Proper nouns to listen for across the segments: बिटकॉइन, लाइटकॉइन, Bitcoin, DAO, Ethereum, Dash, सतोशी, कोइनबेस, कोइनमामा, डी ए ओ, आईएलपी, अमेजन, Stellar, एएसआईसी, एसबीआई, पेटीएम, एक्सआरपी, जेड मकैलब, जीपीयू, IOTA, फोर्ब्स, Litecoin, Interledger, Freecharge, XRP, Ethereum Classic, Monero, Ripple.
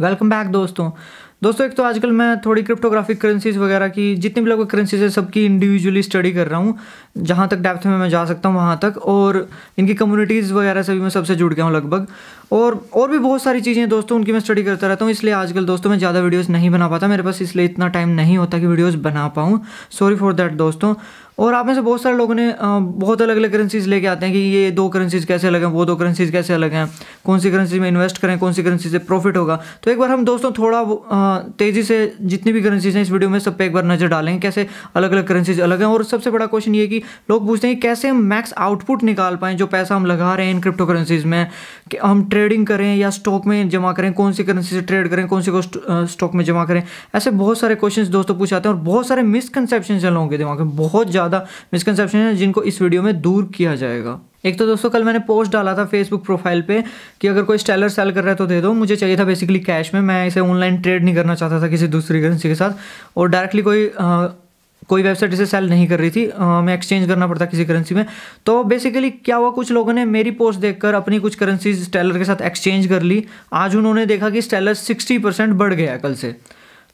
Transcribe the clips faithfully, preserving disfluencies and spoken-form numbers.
Welcome back दोस्तों दोस्तों एक तो आजकल मैं थोड़ी क्रिप्टोग्राफिक करेंसीज वगैरह की जितनी भी लोगों की करेंसीज है सबकी इंडिविजुअली स्टडी कर रहा हूँ, जहाँ तक डेप्थ में मैं जा सकता हूँ वहाँ तक, और इनकी कम्युनिटीज़ वगैरह से भी मैं सबसे जुड़ गया हूँ लगभग, और और भी बहुत सारी चीज़ें दोस्तों उनकी मैं स्टडी करता रहता हूँ। इसलिए आजकल दोस्तों मैं ज़्यादा वीडियोज़ नहीं बना पाता, मेरे पास इसलिए इतना टाइम नहीं होता कि वीडियोज़ बना पाऊँ, सॉरी फॉर दैट दोस्तों। और आप में से बहुत सारे लोगों ने बहुत अलग अलग करेंसीज़ लेके आते हैं कि ये दो करेंसीज़ कैसे अलग हैं, वो दो करेंसीज़ कैसे अलग हैं, कौन सी करेंसी में इन्वेस्ट करें, कौन सी करेंसी से प्रॉफिट होगा। तो एक बार हम दोस्तों थोड़ा तेज़ी से जितनी भी करेंसीज़ हैं इस वीडियो में सब पे एक बार नज़र डालेंगे कैसे अलग अलग करेंसीज़ अलग हैं। और सबसे बड़ा क्वेश्चन ये कि लोग पूछते हैं कि कैसे हम मैक्स आउटपुट निकाल पाएँ, जो पैसा हम लगा रहे हैं इन क्रिप्टो करेंसीज़ में, कि हम ट्रेडिंग करें या स्टॉक में जमा करें, कौन सी करेंसी से ट्रेड करें, कौन सी को स्टॉक में जमा करें। ऐसे बहुत सारे क्वेश्चन दोस्तों पूछ आते हैं और बहुत सारे मिसकनसेप्शन चल होंगे दिमाग में, बहुत ज़्यादा मिसकनसेप्शन है जिनको इस वीडियो में दूर किया जाएगा। एक तो दोस्तों कल मैंने पोस्ट डाला था फेसबुक प्रोफाइल पे कि अगर कोई स्टेलर सेल कर रहा है तो दे दो, मुझे चाहिए था बेसिकली कैश में, मैं इसे ऑनलाइन ट्रेड नहीं करना चाहता था किसी दूसरी करेंसी के साथ, और डायरेक्टली कोई आ, कोई वेबसाइट इसे सेल नहीं कर रही थी, मैं एक्सचेंज करना पड़ता किसी करेंसी में। तो बेसिकली क्या हुआ, कुछ लोगों ने मेरी पोस्ट देखकर अपनी कुछ करेंसीज स्टेलर के साथ एक्सचेंज कर ली। आज उन्होंने देखा कि स्टेलर सिक्सटी परसेंट बढ़ गया कल से,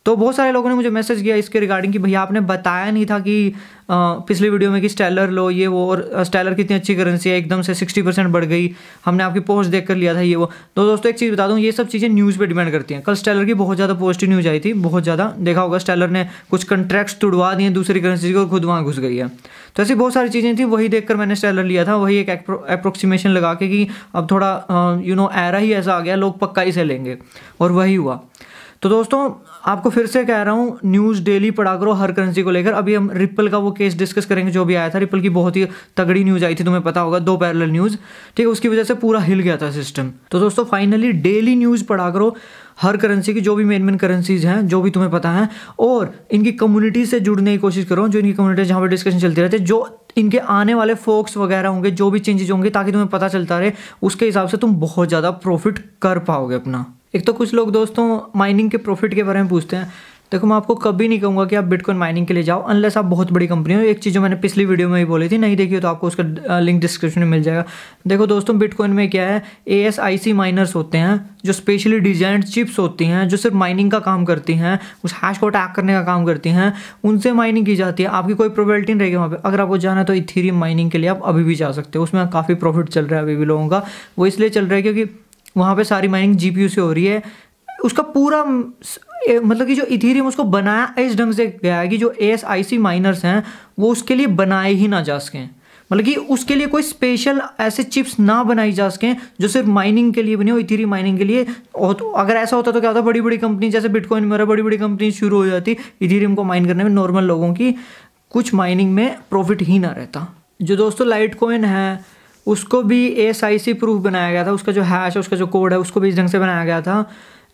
तो बहुत सारे लोगों ने मुझे मैसेज किया इसके रिगार्डिंग कि भैया आपने बताया नहीं था कि आ, पिछली वीडियो में कि स्टेलर लो ये वो, और स्टेलर कितनी अच्छी करेंसी है, एकदम से सिक्सटी परसेंट बढ़ गई, हमने आपकी पोस्ट देख कर लिया था ये वो। तो दोस्तों एक चीज़ बता दूं, ये सब चीज़ें न्यूज़ पे डिपेंड करती हैं। कल स्टेलर की बहुत ज़्यादा पॉजिटिव न्यूज़ आई थी, बहुत ज़्यादा, देखा होगा स्टेलर ने कुछ कंट्रैक्ट्स तुड़वा दिए दूसरी करेंसी की और खुद वहाँ घुस गई है। तो ऐसी बहुत सारी चीज़ें थी, वही देखकर मैंने स्टेलर लिया था, वही एक अप्रोक्सीमेशन लगा के कि अब थोड़ा यू नो एरा ही ऐसा आ गया, लोग पक्का इसे लेंगे, और वही हुआ। तो दोस्तों आपको फिर से कह रहा हूँ, न्यूज़ डेली पढ़ा करो हर करेंसी को लेकर। अभी हम रिपल का वो केस डिस्कस करेंगे जो भी आया था, रिपल की बहुत ही तगड़ी न्यूज़ आई थी, तुम्हें पता होगा, दो पैरेलल न्यूज़, ठीक है, उसकी वजह से पूरा हिल गया था सिस्टम। तो दोस्तों फाइनली डेली न्यूज़ पढ़ा करो हर करेंसी की, जो भी मेन मेन करेंसीज हैं जो भी तुम्हें पता है, और इनकी कम्युनिटी से जुड़ने की कोशिश करो, जो इनकी कम्युनिटी जहाँ पर डिस्कशन चलती रहती है, जो इनके आने वाले फोक्स वगैरह होंगे, जो भी चेंजेज होंगे, ताकि तुम्हें पता चलता रहे, उसके हिसाब से तुम बहुत ज़्यादा प्रॉफिट कर पाओगे अपना। एक तो कुछ लोग दोस्तों माइनिंग के प्रॉफिट के बारे में पूछते हैं। देखो मैं आपको कभी नहीं कहूँगा कि आप बिटकॉइन माइनिंग के लिए जाओ अनलेस आप बहुत बड़ी कंपनी हो। एक चीज़ जो मैंने पिछली वीडियो में ही बोली थी, नहीं देखी हो तो आपको उसका लिंक डिस्क्रिप्शन में मिल जाएगा। देखो दोस्तों बिटकॉइन में क्या है, एएसआईसी माइनर्स होते हैं जो स्पेशली डिजाइंड चिप्स होती हैं जो सिर्फ माइनिंग का काम करती हैं, उस हैश को टैग करने का काम करती हैं, उनसे माइनिंग की जाती है। आपकी कोई प्रोबेबिलिटी नहीं रहेगी वहाँ पर। अगर आपको जाना है तो इथेरियम माइनिंग के लिए आप अभी भी जा सकते हो, उसमें काफ़ी प्रॉफिट चल रहा है अभी भी लोगों का। वो इसलिए चल रहा है क्योंकि वहाँ पे सारी माइनिंग जीपीयू से हो रही है, उसका पूरा मतलब कि जो इथेरियम उसको बनाया इस ढंग से गया है कि जो एएसआईसी माइनर्स हैं वो उसके लिए बनाए ही ना जा सकें, मतलब कि उसके लिए कोई स्पेशल ऐसे चिप्स ना बनाई जा सकें जो सिर्फ माइनिंग के लिए बने हो, इथेरियम माइनिंग के लिए। और तो अगर ऐसा होता तो क्या होता, बड़ी बड़ी कंपनी जैसे बिटकॉइन में बड़ी बड़ी कंपनी शुरू हो जाती इथेरियम को माइन करने में, नॉर्मल लोगों की कुछ माइनिंग में प्रॉफिट ही ना रहता। जो दोस्तों लाइटकॉइन है उसको भी एएसआईसी प्रूफ बनाया गया था, उसका जो हैश है उसका जो कोड है उसको भी इस ढंग से बनाया गया था,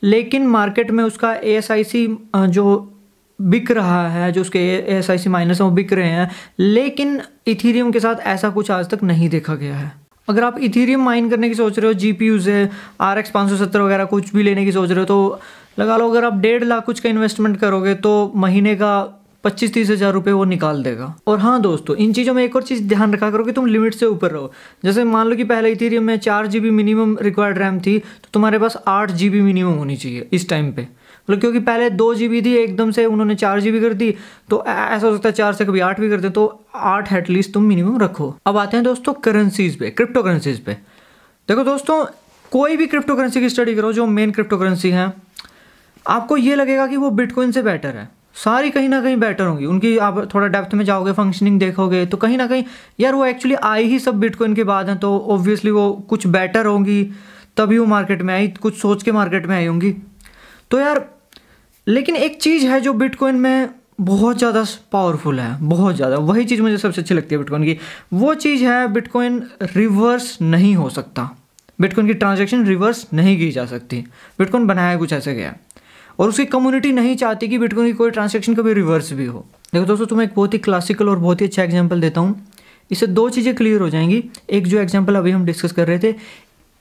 लेकिन मार्केट में उसका एएसआईसी जो बिक रहा है, जो उसके एएसआईसी माइनस हैं वो बिक रहे हैं, लेकिन इथेरियम के साथ ऐसा कुछ आज तक नहीं देखा गया है। अगर आप इथेरियम माइन करने की सोच रहे हो, जीपीयू से आरएक्स पाँच सौ सत्तर वगैरह कुछ भी लेने की सोच रहे हो, तो लगा लो अगर आप डेढ़ लाख कुछ का इन्वेस्टमेंट करोगे तो महीने का पच्चीस तीस हज़ार रुपये वो निकाल देगा। और हाँ दोस्तों इन चीज़ों में एक और चीज़ ध्यान रखा करो कि तुम लिमिट से ऊपर रहो। जैसे मान लो कि पहले इथेरियम में चार G B minimum required RAM थी, तो तुम्हारे पास आठ जी बी मिनिमम होनी चाहिए इस टाइम पे, मतलब क्योंकि पहले दो जी बी थी, एकदम से उन्होंने चार जी बी कर दी, तो ऐसा हो सकता है चार से कभी आठ भी कर दें, तो आठ एटलीस्ट तुम मिनिमम रखो। अब आते हैं दोस्तों करेंसीज़ पे, क्रिप्टो करेंसीज़ पे। देखो दोस्तों कोई भी क्रिप्टो करेंसी की स्टडी करो, जो मेन क्रिप्टो करेंसी है आपको ये लगेगा कि वो बिटकॉइन से बेटर है, सारी कहीं ना कहीं बेटर होंगी उनकी। आप थोड़ा डेप्थ में जाओगे, फंक्शनिंग देखोगे, तो कहीं ना कहीं यार वो एक्चुअली आई ही सब बिटकॉइन के बाद हैं, तो ऑब्वियसली वो कुछ बेटर होंगी तभी वो मार्केट में आई, कुछ सोच के मार्केट में आई होंगी। तो यार लेकिन एक चीज़ है जो बिटकॉइन में बहुत ज़्यादा पावरफुल है, बहुत ज़्यादा, वही चीज़ मुझे सबसे अच्छी लगती है बिटकॉइन की, वो चीज़ है बिटकॉइन रिवर्स नहीं हो सकता, बिटकॉइन की ट्रांजेक्शन रिवर्स नहीं की जा सकती। बिटकॉइन बनाया कुछ ऐसे गया और उसकी कम्युनिटी नहीं चाहती कि बिटकॉइन की कोई ट्रांजैक्शन कभी रिवर्स भी हो। देखो दोस्तों तुम्हें एक बहुत ही क्लासिकल और बहुत ही अच्छा एग्जांपल देता हूँ, इससे दो चीज़ें क्लियर हो जाएंगी। एक जो एग्जांपल अभी हम डिस्कस कर रहे थे,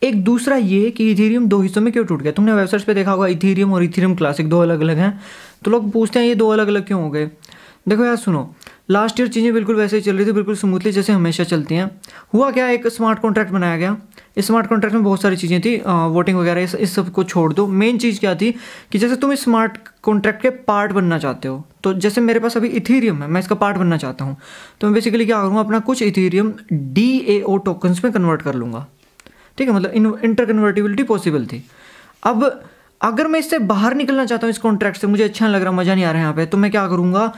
एक दूसरा ये कि इथेरियम दो हिस्सों में क्यों टूट गया। तुमने वेबसाइट्स पे देखा होगा इथेरियम और इथेरियम क्लासिक दो अलग अलग हैं, तो लोग पूछते हैं ये दो अलग अलग क्यों हो गए। देखो यार सुनो, लास्ट ईयर चीज़ें बिल्कुल वैसे ही चल रही थी, बिल्कुल स्मूथली जैसे हमेशा चलती हैं। हुआ क्या, एक स्मार्ट कॉन्ट्रैक्ट बनाया गया। इस स्मार्ट कॉन्ट्रैक्ट में बहुत सारी चीज़ें थी, वोटिंग वगैरह इस, इस सब को छोड़ दो। मेन चीज़ क्या थी कि जैसे तुम इस स्मार्ट कॉन्ट्रैक्ट के पार्ट बनना चाहते हो, तो जैसे मेरे पास अभी इथीरियम है, मैं इसका पार्ट बनना चाहता हूँ, तो मैं बेसिकली क्या करूँगा, अपना कुछ Ethereum डी ए ओ tokens में कन्वर्ट कर लूँगा। ठीक है, मतलब इंटर कन्वर्टिबिलिटी पॉसिबल थी। अब अगर मैं इससे बाहर निकलना चाहता हूँ, इस कॉन्ट्रैक्ट से मुझे अच्छा नहीं लग रहा, मज़ा नहीं आ रहा है यहाँ पे, तो मैं क्या करूँगा,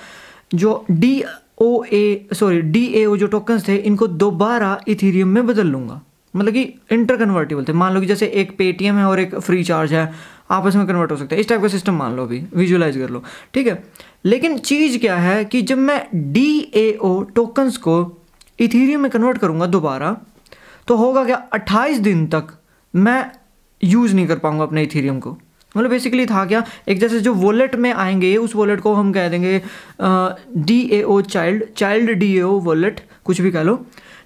जो D O A sorry डी ए ओ जो टोकन्स थे, इनको दोबारा इथीरियम में बदल लूँगा। मतलब कि इंटर कन्वर्टेबल थे। मान लो कि जैसे एक पेटीएम है और एक फ्री चार्ज है, आपस में कन्वर्ट हो सकता है, इस टाइप का सिस्टम मान लो, अभी विजुअलाइज कर लो। ठीक है, लेकिन चीज़ क्या है कि जब मैं डी ए ओ टोकन्स को इथीरियम में कन्वर्ट करूँगा दोबारा, तो होगा क्या, अट्ठाईस दिन तक मैं यूज़ नहीं कर पाऊँगा अपने इथीरियम को। मतलब बेसिकली था क्या, एक जैसे जो वॉलेट में आएंगे, उस वॉलेट को हम कह देंगे डी ए ओ child child डी ए ओ wallet, कुछ भी कह लो।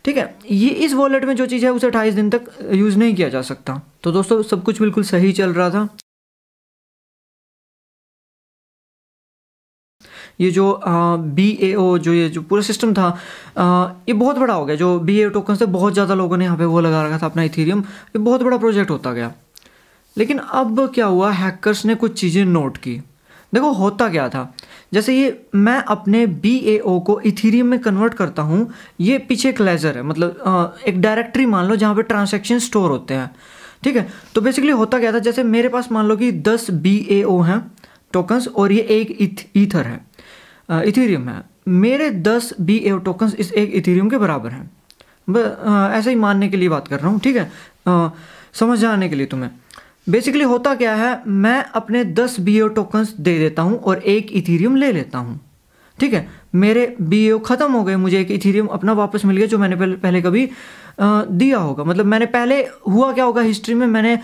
ठीक है, ये इस वॉलेट में जो चीज़ है उसे अट्ठाईस दिन तक यूज़ नहीं किया जा सकता। तो दोस्तों सब कुछ बिल्कुल सही चल रहा था। ये जो बी ए ओ जो ये जो पूरा सिस्टम था, आ, ये बहुत बड़ा हो गया। जो बी ए ओ टोकन से बहुत ज़्यादा लोगों ने यहाँ पे वो लगा रखा था अपना इथीरियम, ये बहुत बड़ा प्रोजेक्ट होता गया। लेकिन अब क्या हुआ, हैकर्स ने कुछ चीज़ें नोट की। देखो होता क्या था, जैसे ये मैं अपने बी ए ओ को इथीरियम में कन्वर्ट करता हूँ, ये पीछे एक लेजर है, मतलब आ, एक डायरेक्टरी मान लो जहाँ पे ट्रांजेक्शन स्टोर होते हैं। ठीक है, तो बेसिकली होता क्या था, जैसे मेरे पास मान लो कि दस बी ए ओ हैं टोकन्स, और ये एक इथ, ईथर है, इथीरियम है। मेरे दस बी ए ओ टोकन्स इस एक इथीरियम के बराबर हैं। ऐसे ही मानने के लिए बात कर रहा हूँ, ठीक है, आ, समझ आने के लिए तुम्हें। बेसिकली होता क्या है, मैं अपने दस बी ए ओ टोकन्स दे देता हूँ और एक इथीरियम ले लेता हूँ। ठीक है, मेरे बी ए ओ ख़त्म हो गए, मुझे एक इथीरियम अपना वापस मिल गया जो मैंने पहले कभी दिया होगा। मतलब मैंने पहले, हुआ क्या होगा हिस्ट्री में, मैंने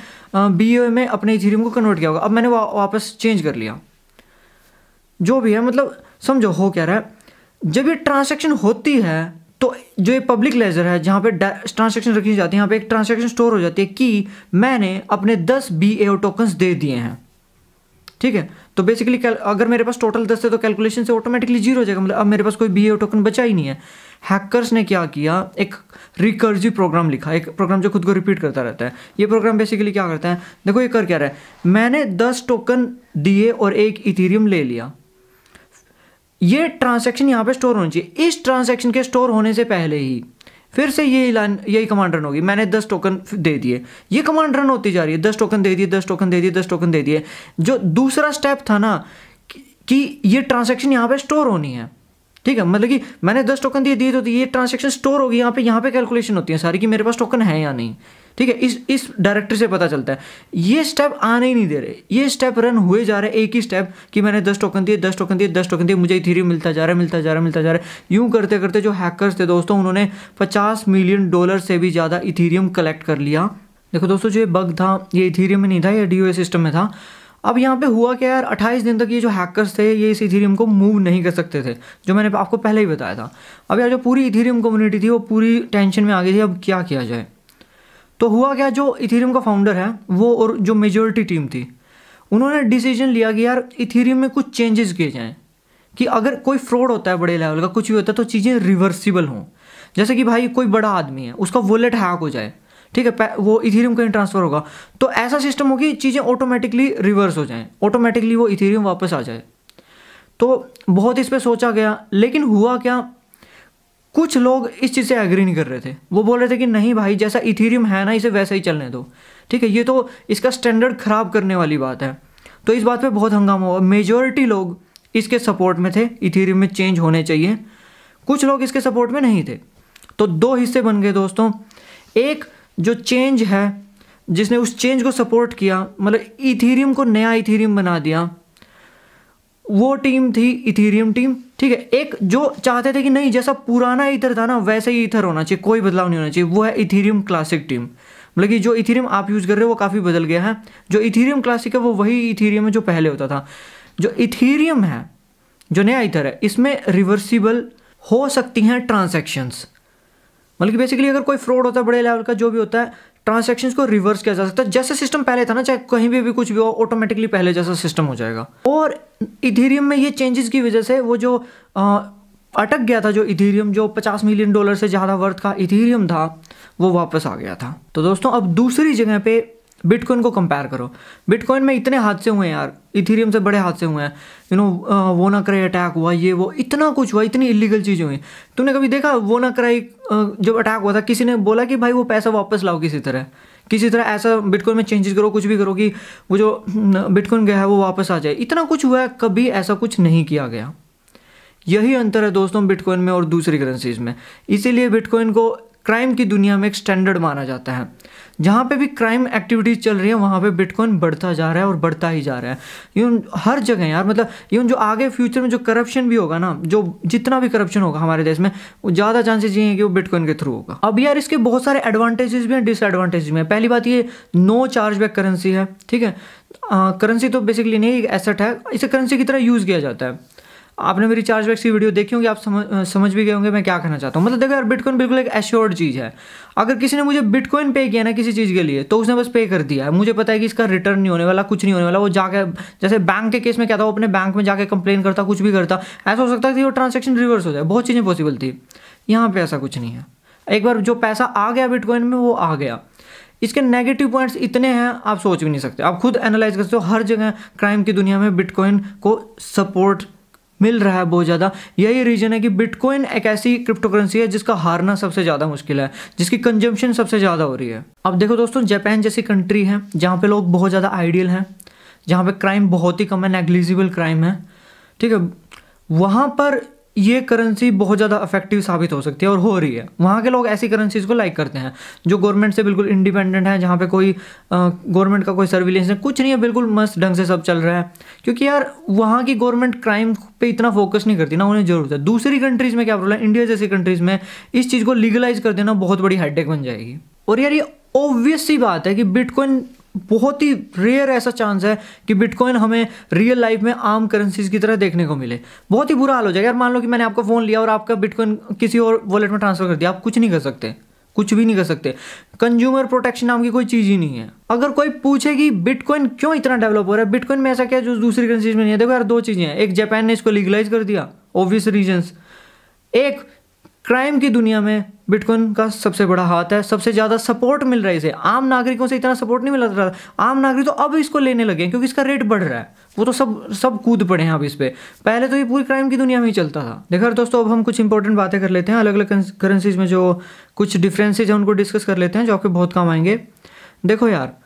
बी ए ओ में अपने इथीरियम को कन्वर्ट किया होगा, अब मैंने वा, वापस चेंज कर लिया। जो भी है, मतलब समझो हो क्या रहा है, जब ये ट्रांजेक्शन होती है तो जो ये पब्लिक लेजर है जहाँ पे ट्रांजेक्शन रखी जाती है, यहाँ पे एक ट्रांजेक्शन स्टोर हो जाती है कि मैंने अपने दस बी ए ओ टोकन्स दे दिए हैं। ठीक है, तो बेसिकली अगर मेरे पास टोटल दस थे तो कैलकुलेशन से ऑटोमेटिकली जीरो हो जाएगा, मतलब अब मेरे पास कोई बी ए ओ टोकन बचा ही नहीं है। हैकर्स ने क्या किया, एक रिकर्सिव प्रोग्राम लिखा, एक प्रोग्राम जो खुद को रिपीट करता रहता है। ये प्रोग्राम बेसिकली क्या करता है, देखो ये कर क्या रहा है, मैंने दस टोकन दिए और एक इथीरियम ले लिया, ये ट्रांजैक्शन यहाँ पे स्टोर होनी चाहिए। इस ट्रांजैक्शन के स्टोर होने से पहले ही फिर से यही लाइन, यही कमांड रन होगी, मैंने दस टोकन दे दिए, ये कमांड रन होती जा रही है, दस टोकन दे दिए, दस टोकन दे दिए, दस टोकन दे दिए। जो दूसरा स्टेप था ना कि ये ट्रांजैक्शन यहाँ पे स्टोर होनी है। ठीक है, मतलब कि मैंने दस टोकन दे दिए तो ये ट्रांजैक्शन स्टोर होगी, यहाँ पे यहाँ पे कैलकुलेशन होती है सारी कि मेरे पास टोकन है या नहीं। ठीक है, इस इस डायरेक्टरी से पता चलता है। ये स्टेप आने ही नहीं दे रहे, ये स्टेप रन हुए जा रहे, एक ही स्टेप कि मैंने दस टोकन दिए, दस टोकन दिए, दस टोकन दिए, मुझे इथीरियम मिलता जा रहा है, मिलता जा रहा है, मिलता जा रहा है। यूँ करते करते जो हैकर्स थे दोस्तों, उन्होंने पचास मिलियन डॉलर से भी ज़्यादा इथीरियम कलेक्ट कर लिया। देखो दोस्तों, जो ये बग था ये इथीरियम में नहीं था, ये डी ओ ए सिस्टम में था। अब यहाँ पे हुआ क्या यार, अट्ठाईस दिन तक ये जो हैकर्स थे ये इस इथीरियम को मूव नहीं कर सकते थे, जो मैंने आपको पहले ही बताया था। अब यार जो पूरी इथीरियम कम्युनिटी थी वो पूरी टेंशन में आ गई थी, अब क्या किया जाए। तो हुआ क्या, जो इथीरियम का फाउंडर है वो और जो मेजॉरिटी टीम थी, उन्होंने डिसीजन लिया कि यार इथीरियम में कुछ चेंजेस किए जाएँ, कि अगर कोई फ्रॉड होता है बड़े लेवल का, कुछ भी होता है, तो चीज़ें रिवर्सिबल हों। जैसे कि भाई कोई बड़ा आदमी है, उसका वॉलेट हैक हो जाए, ठीक है, वो इथीरियम कहीं ट्रांसफर होगा, तो ऐसा सिस्टम हो कि चीज़ें ऑटोमेटिकली रिवर्स हो जाएं, ऑटोमेटिकली वो इथीरियम वापस आ जाए। तो बहुत इस पे सोचा गया, लेकिन हुआ क्या, कुछ लोग इस चीज़ से एग्री नहीं कर रहे थे। वो बोल रहे थे कि नहीं भाई, जैसा इथीरियम है ना इसे वैसा ही चलने दो। ठीक है, ये तो इसका स्टैंडर्ड ख़राब करने वाली बात है। तो इस बात पर बहुत हंगामा हुआ। मेजॉरिटी लोग इसके सपोर्ट में थे, इथीरियम में चेंज होने चाहिए, कुछ लोग इसके सपोर्ट में नहीं थे। तो दो हिस्से बन गए दोस्तों, एक जो चेंज है जिसने उस चेंज को सपोर्ट किया, मतलब इथीरियम को नया इथीरियम बना दिया, वो टीम थी इथीरियम टीम। ठीक है, एक जो चाहते थे कि नहीं जैसा पुराना ईथर था ना वैसे ही ईथर होना चाहिए, कोई बदलाव नहीं होना चाहिए, वो है इथीरियम क्लासिक टीम। मतलब कि जो इथीरियम आप यूज़ कर रहे हो वो काफ़ी बदल गया है, जो इथीरियम क्लासिक है वो वही इथीरियम है जो पहले होता था। जो इथीरियम है, जो नया ईथर है, इसमें रिवर्सिबल हो सकती हैं ट्रांजेक्शन्स। मतलब कि बेसिकली अगर कोई फ्रॉड होता है बड़े लेवल का, जो भी होता है, ट्रांजैक्शंस को रिवर्स किया जा सकता है। जैसा सिस्टम पहले था ना, चाहे कहीं भी भी कुछ भी हो, ऑटोमेटिकली पहले जैसा सिस्टम हो जाएगा। और इथेरियम में ये चेंजेस की वजह से वो जो आ, अटक गया था जो इथेरियम जो पचास मिलियन डॉलर से ज़्यादा वर्थ का इथेरियम था वो वापस आ गया था। तो दोस्तों अब दूसरी जगह पे बिटकॉइन को कंपेयर करो। बिटकॉइन में इतने हादसे हुए हैं यार, इथेरियम से बड़े हादसे हुए हैं, यू नो वो ना कराई अटैक हुआ, ये वो इतना कुछ हुआ, इतनी इलीगल चीज़ें हुई। तुमने कभी देखा वो ना कराई जब अटैक हुआ था किसी ने बोला कि भाई वो पैसा वापस लाओ किसी तरह किसी तरह ऐसा बिटकॉइन में चेंजेस करो, कुछ भी करो कि वो जो बिटकॉइन गया है वो वापस आ जाए। इतना कुछ हुआ है, कभी ऐसा कुछ नहीं किया गया। यही अंतर है दोस्तों बिटकॉइन में और दूसरी करेंसीज में। इसीलिए बिटकॉइन को क्राइम की दुनिया में एक स्टैंडर्ड माना जाता है। जहाँ पे भी क्राइम एक्टिविटीज़ चल रही है वहाँ पे बिटकॉइन बढ़ता जा रहा है और बढ़ता ही जा रहा है। यून हर जगह यार, मतलब यून जो आगे फ्यूचर में जो करप्शन भी होगा ना, जो जितना भी करप्शन होगा हमारे देश में, वो ज़्यादा चांसेस ये हैं कि वो बिटकॉइन के थ्रू होगा। अब यार इसके बहुत सारे एडवांटेजेस भी हैं, डिसएडवांटेजेस भी हैं। पहली बात ये नो चार्जबैक करेंसी है, ठीक है। करेंसी तो बेसिकली नहीं, एक एसेट है, इसे करेंसी की तरह यूज़ किया जाता है। आपने मेरी चार्जबैक्स की वीडियो देखी होगी, आप समझ समझ भी गए होंगे मैं क्या कहना चाहता हूँ। मतलब देखो यार, बिटकॉइन बिल्कुल एक एश्योर्ड चीज़ है। अगर किसी ने मुझे बिटकॉइन पे किया ना किसी चीज़ के लिए, तो उसने बस पे कर दिया है, मुझे पता है कि इसका रिटर्न नहीं होने वाला, कुछ नहीं होने वाला। वो जाके, जैसे बैंक के केस में क्या था, वो अपने बैंक में जाके कंप्लेन करता, कुछ भी करता, ऐसा हो सकता है कि वो ट्रांजेक्शन रिवर्स हो जाए, बहुत चीज़ें पॉसिबल थी। यहाँ पर ऐसा कुछ नहीं है, एक बार जो पैसा आ गया बिटकॉइन में वो आ गया। इसके नेगेटिव पॉइंट्स इतने हैं आप सोच भी नहीं सकते, आप खुद एनालाइज कर सकते हो। हर जगह क्राइम की दुनिया में बिटकॉइन को सपोर्ट मिल रहा है बहुत ज़्यादा। यही रीज़न है कि बिटकॉइन एक ऐसी क्रिप्टो करेंसी है जिसका हारना सबसे ज़्यादा मुश्किल है, जिसकी कंजम्पशन सबसे ज़्यादा हो रही है। अब देखो दोस्तों, जापान जैसी कंट्री है जहाँ पे लोग बहुत ज़्यादा आइडियल हैं, जहाँ पे क्राइम बहुत ही कम है, नेग्लिजिबल क्राइम है, ठीक है। वहाँ पर ये करेंसी बहुत ज़्यादा इफेक्टिव साबित हो सकती है और हो रही है। वहाँ के लोग ऐसी करेंसीज़ को लाइक करते हैं जो गवर्नमेंट से बिल्कुल इंडिपेंडेंट है, जहाँ पे कोई गवर्नमेंट का कोई सर्विलेंस है, कुछ नहीं है, बिल्कुल मस्त ढंग से सब चल रहा है। क्योंकि यार वहाँ की गवर्नमेंट क्राइम पे इतना फोकस नहीं करती ना, उन्हें ज़रूरत है। दूसरी कंट्रीज़ में क्या प्रॉब्लम है, इंडिया जैसी कंट्रीज़ में इस चीज़ को लीगलाइज कर देना बहुत बड़ी हेडेक बन जाएगी। और यार ये ऑब्वियस सी बात है कि बिटकॉइन बहुत ही रेयर ऐसा चांस है कि बिटकॉइन हमें रियल लाइफ में आम करेंसीज की तरह देखने को मिले। बहुत ही बुरा हाल हो जाएगा यार, मान लो कि मैंने आपका फ़ोन लिया और आपका बिटकॉइन किसी और वॉलेट में ट्रांसफ़र कर दिया, आप कुछ नहीं कर सकते, कुछ भी नहीं कर सकते। कंज्यूमर प्रोटेक्शन नाम की कोई चीज़ ही नहीं है। अगर कोई पूछे कि बिटकॉइन क्यों इतना डेवलप हो रहा है, बिटकॉइन में ऐसा क्या है जो दूसरी करेंसीज में नहीं है, देखो यार दो चीज़ें हैं। एक, जापान ने इसको लीगलाइज कर दिया, ऑब्वियस रीजन्स। एक, क्राइम की दुनिया में बिटकॉइन का सबसे बड़ा हाथ है, सबसे ज़्यादा सपोर्ट मिल रहा है इसे। आम नागरिकों से इतना सपोर्ट नहीं मिल रहा था, आम नागरिक तो अब इसको लेने लगे क्योंकि इसका रेट बढ़ रहा है, वो तो सब सब कूद पड़े हैं अब इस पर। पहले तो ये पूरी क्राइम की दुनिया में ही चलता था। देखो दोस्तों, अब हम कुछ इंपॉर्टेंट बातें कर लेते हैं, अलग अलग करेंसीज में जो कुछ डिफरेंसेज हैं उनको डिस्कस कर लेते हैं, जो आपके बहुत काम आएंगे। देखो यार,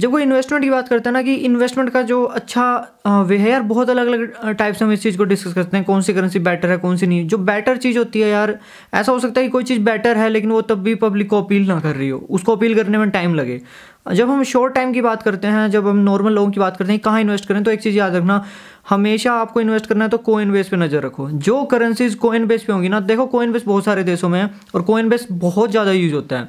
जब कोई इन्वेस्टमेंट की बात करते हैं ना, कि इन्वेस्टमेंट का जो अच्छा वे है यार, बहुत अलग अलग टाइप से हम इस चीज़ को डिस्कस करते हैं, कौन सी करेंसी बेटर है कौन सी नहीं। जो बेटर चीज़ होती है यार, ऐसा हो सकता है कि कोई चीज़ बेटर है लेकिन वो तब भी पब्लिक को अपील ना कर रही हो, उसको अपील करने में टाइम लगे। जब हम शॉर्ट टाइम की बात करते हैं, जब हम नॉर्मल लोगों की बात करते हैं कहाँ इन्वेस्ट करें, तो एक चीज़ याद रखना, हमेशा आपको इन्वेस्ट करना है तो कोइनबेस पे नज़र रखो। जो करेंसीज कोइनबेस पे होंगी ना, देखो कोइनबेस बहुत सारे देशों में है और कोइनबेस बहुत ज़्यादा यूज होता है,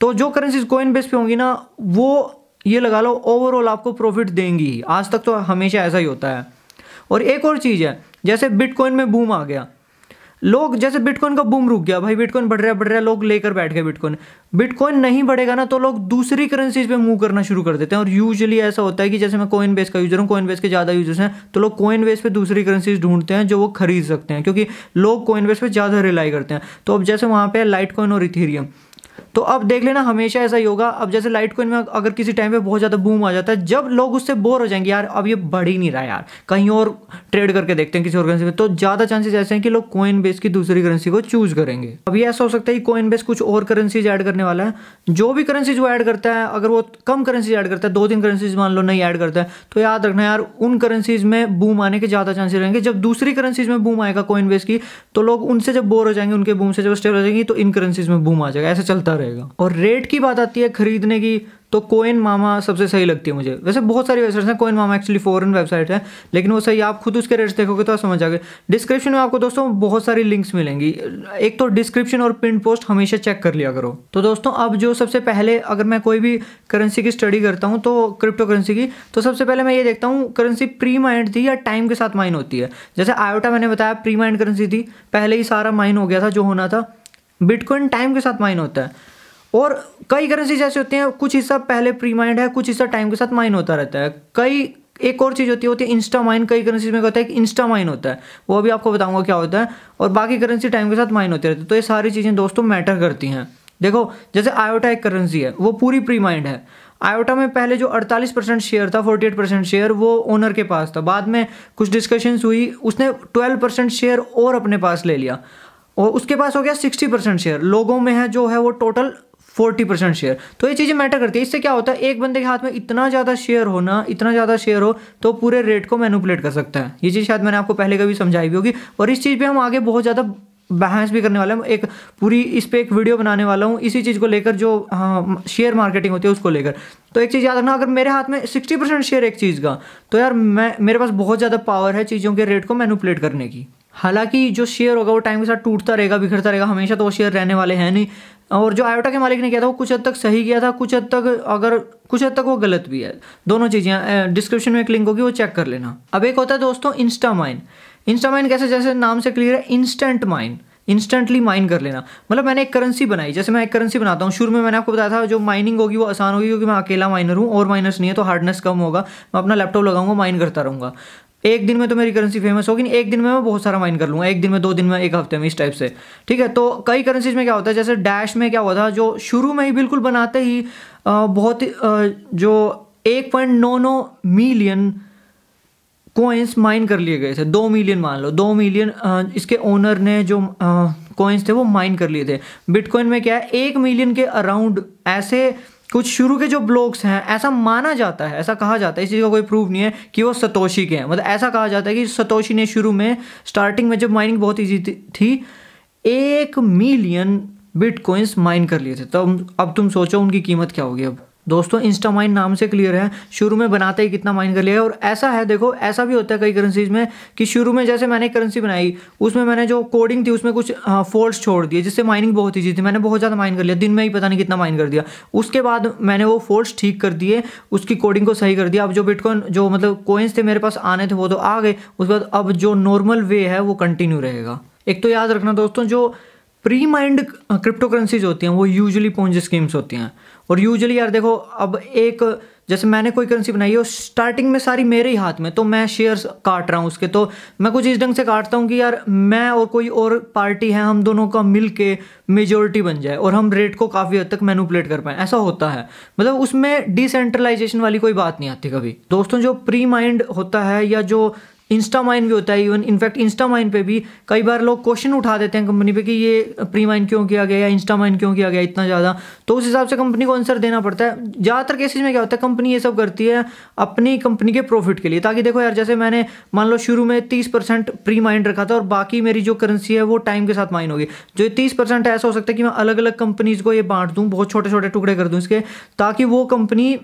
तो जो करेंसीज कोइनबेस पे होंगी ना वो ये लगा लो ओवरऑल आपको प्रॉफिट देंगी ही, आज तक तो हमेशा ऐसा ही होता है। और एक और चीज़ है, जैसे बिटकॉइन में बूम आ गया, लोग जैसे बिटकॉइन का बूम रुक गया, भाई बिटकॉइन बढ़ रहा है बढ़ रहा है लोग लेकर बैठ गए बिटकॉइन। बिटकॉइन नहीं बढ़ेगा ना तो लोग दूसरी करेंसीज पे मूव करना शुरू कर देते हैं। और यूजुअली ऐसा होता है कि जैसे मैं कोइनबेस का यूजर हूँ, कोइनबेस के ज़्यादा यूजर्स हैं, तो लोग कोइनबेस पे दूसरी करेंसीज ढूंढते हैं जो वो खरीद सकते हैं, क्योंकि लोग कोइनबेस पे ज़्यादा रिलाई करते हैं। तो अब जैसे वहाँ पे लाइटकॉइन और इथेरियम, तो अब देख लेना हमेशा ऐसा ही होगा। अब जैसे लाइटकॉइन में अगर किसी टाइम पे बहुत ज़्यादा बूम आ जाता है, जब लोग उससे बोर हो जाएंगे यार अब ये बढ़ ही नहीं रहा यार, कहीं और ट्रेड करके देखते हैं किसी और करेंसी में, तो ज़्यादा चांसेस ऐसे हैं कि लोग कोइनबेस की दूसरी करेंसी को चूज़ करेंगे। अब ये ऐसा हो सकता है कि कोइनबेस कुछ और करेंसीज ऐड करने वाला है, जो भी करेंसीज वो ऐड करता है, अगर वो कम करेंसीज ऐड करता है, दो तीन करेंसीज मान लो नहीं ऐड करता है, तो याद रखना यार उन करेंसीज में बूम आने के ज़्यादा चांसेस रहेंगे। जब दूसरी करेंसीज में बूम आएगा कोइनबेस की, तो लोग उनसे जब बोर हो जाएंगे, उनके बूम से जब स्टेबल हो जाएंगी, तो इन करेंसीज में बूम आ जाएगा, ऐसा चलता रहे। और रेट की बात आती है खरीदने की, तो कोइनमामा सबसे सही लगती है मुझे। वैसे बहुत सारी वेबसाइट्स हैं, कोइनमामा एक्चुअली फॉरेन वेबसाइट है, लेकिन वो सही, आप खुद उसके रेट्स देखोगे तो आप समझ जाओगे। डिस्क्रिप्शन में आपको दोस्तों बहुत सारी लिंक्स मिलेंगी, एक तो डिस्क्रिप्शन और पिन पोस्ट हमेशा चेक कर लिया करो। तो दोस्तों अब जो सबसे पहले, अगर मैं कोई भी करेंसी की स्टडी करता हूँ तो क्रिप्टो करेंसी की, तो सबसे पहले मैं ये देखता हूँ करेंसी प्री माइंड थी या टाइम के साथ माइन होती है। जैसे आयोटा मैंने बताया प्री माइंड करेंसी थी, पहले ही सारा माइन हो गया था जो होना था। बिटकॉइन टाइम के साथ माइन होता है, और कई करेंसीज ऐसे होते हैं कुछ हिस्सा पहले प्री माइंड है, कुछ हिस्सा टाइम के साथ माइन होता रहता है। कई एक और चीज़ होती है होती है इंस्टा माइन। कई करेंसीज में होता है कि इंस्टा माइन होता है, वो भी आपको बताऊंगा क्या होता है, और बाकी करेंसी टाइम के साथ माइन होते रहते हैं। तो ये सारी चीज़ें दोस्तों मैटर करती हैं। देखो जैसे आयोटा एक करेंसी है, वो पूरी प्री माइंड है। आयोटा में पहले जो अड़तालीस परसेंट शेयर था, अड़तालीस परसेंट शेयर वो ओनर के पास था। बाद में कुछ डिस्कशंस हुई, उसने बारह परसेंट शेयर और अपने पास ले लिया और उसके पास हो गया साठ परसेंट शेयर। लोगों में है जो है वो टोटल चालीस परसेंट शेयर। तो ये चीज़ें मैटर करती है। इससे क्या होता है, एक बंदे के हाथ में इतना ज़्यादा शेयर होना, इतना ज़्यादा शेयर हो तो पूरे रेट को मैनिपुलेट कर सकता है। ये चीज़ शायद मैंने आपको पहले कभी समझाई भी होगी और इस चीज़ पर हम आगे बहुत ज़्यादा बहस भी करने वाला हूँ। एक पूरी इस पे एक वीडियो बनाने वाला हूँ इसी चीज़ को लेकर, जो हाँ शेयर मार्केटिंग होती है उसको लेकर। तो एक चीज़ याद रखना, अगर मेरे हाथ में साठ परसेंट शेयर एक चीज़ का, तो यार मैं मेरे पास बहुत ज़्यादा पावर है चीज़ों के रेट को मैनिपुलेट करने की। हालांकि जो शेयर होगा वो टाइम के साथ टूटता रहेगा, बिखरता रहेगा, हमेशा तो वो शेयर रहने वाले हैं नहीं। और जो आयोटा के मालिक ने किया था वो कुछ हद तक सही किया था, कुछ हद तक अगर कुछ हद तक वो गलत भी है। दोनों चीज़ें डिस्क्रिप्शन में एक लिंक होगी, वो चेक कर लेना। अब एक होता है दोस्तों इंस्टा माइन। इंस्टा माइन कैसे, जैसे नाम से क्लियर है, इंस्टेंट माइन, इंस्टेंटली माइन कर लेना। मतलब मैंने एक करेंसी बनाई, जैसे मैं एक करेंसी बनाता हूँ, शुरू में मैंने आपको बताया था जो माइनिंग होगी वो आसान होगी क्योंकि मैं अकेला माइनर हूँ और माइनर्स नहीं है, तो हार्डनेस कम होगा। मैं अपना लैपटॉप लगाऊंगा, माइन करता रहूँगा। एक दिन में तो मेरी करेंसी फेमस होगी नहीं, एक दिन में मैं बहुत सारा माइन कर लूँगा, एक दिन में, दो दिन में, एक हफ्ते में, इस टाइप से। ठीक है, तो कई करेंसीज में क्या होता है, जैसे डैश में क्या हुआ था, जो शुरू में ही बिल्कुल बनाते ही बहुत जो एक पॉइंट नौ नौ मिलियन कोइंस माइन कर लिए गए थे। दो मिलियन मान लो, दो मिलियन इसके ओनर ने जो कोइंस थे वो माइन कर लिए थे। बिटकॉइन में क्या है, एक मिलियन के अराउंड ऐसे कुछ शुरू के जो ब्लॉक्स हैं, ऐसा माना जाता है, ऐसा कहा जाता है, इस चीज़ का कोई प्रूफ नहीं है कि वो सतोशी के हैं। मतलब ऐसा कहा जाता है कि सतोशी ने शुरू में स्टार्टिंग में जब माइनिंग बहुत ईजी थी, एक मिलियन बिटकॉइंस माइन कर लिए थे। तो अब तुम सोचो उनकी कीमत क्या होगी। अब दोस्तों इंस्टा माइन नाम से क्लियर है, शुरू में बनाते ही कितना माइन कर लिया है। और ऐसा है, देखो ऐसा भी होता है कई करेंसीज में कि शुरू में जैसे मैंने करेंसी बनाई, उसमें मैंने जो कोडिंग थी उसमें कुछ फॉल्ट्स छोड़ दिए जिससे माइनिंग बहुत ईजी थी। मैंने बहुत ज़्यादा माइन कर लिया, दिन में ही पता नहीं कितना माइन कर दिया। उसके बाद मैंने वो फॉल्ट्स ठीक कर दिए, उसकी कोडिंग को सही कर दिया। अब जो बिटकॉइन जो मतलब कोइंस थे मेरे पास आने थे वो तो आ गए। उसके बाद अब जो नॉर्मल वे है वो कंटिन्यू रहेगा। एक तो याद रखना दोस्तों, जो प्री माइंड क्रिप्टो करेंसीज होती हैं वो यूजुअली पोंजी स्कीम्स होती हैं। और यूजुअली यार देखो, अब एक जैसे मैंने कोई करेंसी बनाई है, स्टार्टिंग में सारी मेरे ही हाथ में, तो मैं शेयर्स काट रहा हूँ उसके। तो मैं कुछ इस ढंग से काटता हूँ कि यार मैं और कोई और पार्टी है, हम दोनों का मिल के मेजोरिटी बन जाए और हम रेट को काफ़ी हद तक मैनिपुलेट कर पाएँ। ऐसा होता है, मतलब उसमें डिसेंट्रलाइजेशन वाली कोई बात नहीं आती कभी। दोस्तों जो प्री माइंड होता है या जो इंस्टा माइन भी होता है, इवन इनफैक्ट इंस्टा माइन पे भी कई बार लोग क्वेश्चन उठा देते हैं कंपनी पे कि ये प्री माइन क्यों किया गया या इंस्टा माइन क्यों किया गया इतना ज़्यादा। तो उस हिसाब से कंपनी को आंसर देना पड़ता है। ज़्यादातर केसेज में क्या होता है, कंपनी ये सब करती है अपनी कंपनी के प्रॉफिट के लिए। ताकि देखो यार, जैसे मैंने मान लो शुरू में तीस परसेंट प्री माइन रखा था और बाकी मेरी जो करेंसी है वो टाइम के साथ माइन होगी। जो तीस परसेंट ऐसा हो सकता है कि मैं अलग अलग कंपनीज़ को ये बांट दूँ, बहुत छोटे छोटे टुकड़े कर दूँ इसके, ताकि वो कंपनी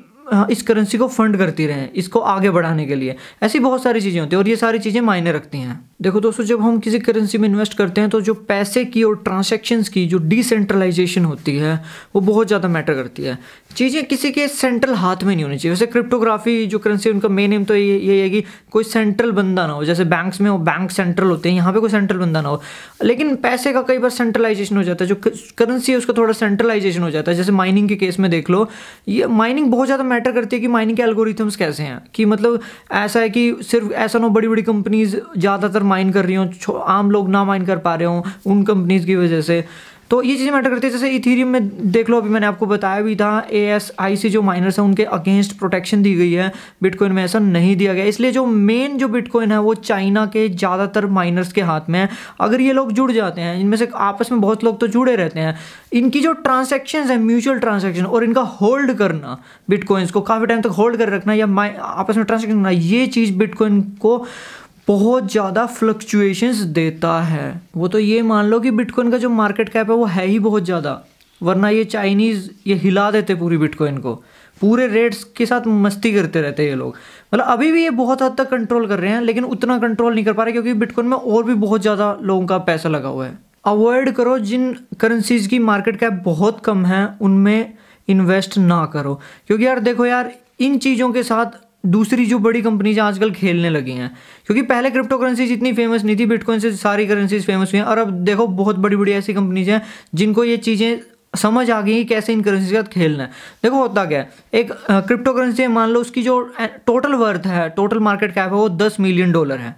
इस करेंसी को फंड करती रहें इसको आगे बढ़ाने के लिए। ऐसी बहुत सारी चीज़ें होती हैं और ये सारी चीज़ें मायने रखती हैं। देखो दोस्तों, जब हम किसी करेंसी में इन्वेस्ट करते हैं तो जो पैसे की और ट्रांजैक्शंस की जो डिसेंट्रलाइजेशन होती है वो बहुत ज़्यादा मैटर करती है। चीज़ें किसी के सेंट्रल हाथ में नहीं होनी चाहिए। वैसे क्रिप्टोग्राफी जो करेंसी उनका मेन एम तो ये यही है कि कोई सेंट्रल बंदा ना हो। जैसे बैंक्स में वो बैंक सेंट्रल होते हैं, यहाँ पर कोई सेंट्रल बंदा ना हो। लेकिन पैसे का कई बार सेंट्रलाइजेशन हो जाता है, जो करेंसी है उसका थोड़ा सेंट्रलाइजेशन हो जाता है। जैसे माइनिंग के केस में देख लो, ये माइनिंग बहुत ज़्यादा मैटर करती है कि माइनिंग के एल्गोरिथम्स कैसे हैं। कि मतलब ऐसा है कि सिर्फ ऐसा ना हो बड़ी बड़ी कंपनीज ज़्यादातर माइन कर रही हों, आम लोग ना माइन कर पा रहे हों उन कंपनीज की वजह से। तो ये चीज़ें मैटर करती है। जैसे इथेरियम में देख लो, अभी मैंने आपको बताया भी था, एएसआईसी जो माइनर्स हैं उनके अगेंस्ट प्रोटेक्शन दी गई है। बिटकॉइन में ऐसा नहीं दिया गया, इसलिए जो मेन जो बिटकॉइन है वो चाइना के ज़्यादातर माइनर्स के हाथ में है। अगर ये लोग जुड़ जाते हैं, इनमें से आपस में बहुत लोग तो जुड़े रहते हैं, इनकी जो ट्रांजेक्शन्स हैं म्यूचुअल ट्रांजेक्शन और इनका होल्ड करना, बिटकॉइंस को काफ़ी टाइम तक होल्ड कर रखना या आपस में ट्रांजेक्शन करना, ये चीज़ बिटकॉइन को बहुत ज़्यादा फ्लक्चुएशंस देता है। वो तो ये मान लो कि बिटकॉइन का जो मार्केट कैप है वो है ही बहुत ज़्यादा, वरना ये चाइनीज़ ये हिला देते पूरी बिटकॉइन को, पूरे रेट्स के साथ मस्ती करते रहते हैं ये लोग। मतलब अभी भी ये बहुत हद तक कंट्रोल कर रहे हैं, लेकिन उतना कंट्रोल नहीं कर पा रहे क्योंकि बिटकॉइन में और भी बहुत ज़्यादा लोगों का पैसा लगा हुआ है। अवॉइड करो, जिन करेंसीज़ की मार्केट कैप बहुत कम है उनमें इन्वेस्ट ना करो, क्योंकि यार देखो यार, इन चीज़ों के साथ दूसरी जो बड़ी कंपनीज आजकल खेलने लगी हैं। क्योंकि पहले क्रिप्टो करेंसीज इतनी फेमस नहीं थी, बिटकॉइन से सारी करेंसीज फेमस हुई हैं और अब देखो बहुत बड़ी बड़ी ऐसी कंपनीज हैं जिनको ये चीज़ें समझ आ गई कैसे इन करेंसी के साथ खेलना है। देखो होता क्या है, एक क्रिप्टो करेंसी है, मान लो उसकी जो टोटल वर्थ है, टोटल मार्केट कैप है वो दस मिलियन डॉलर है,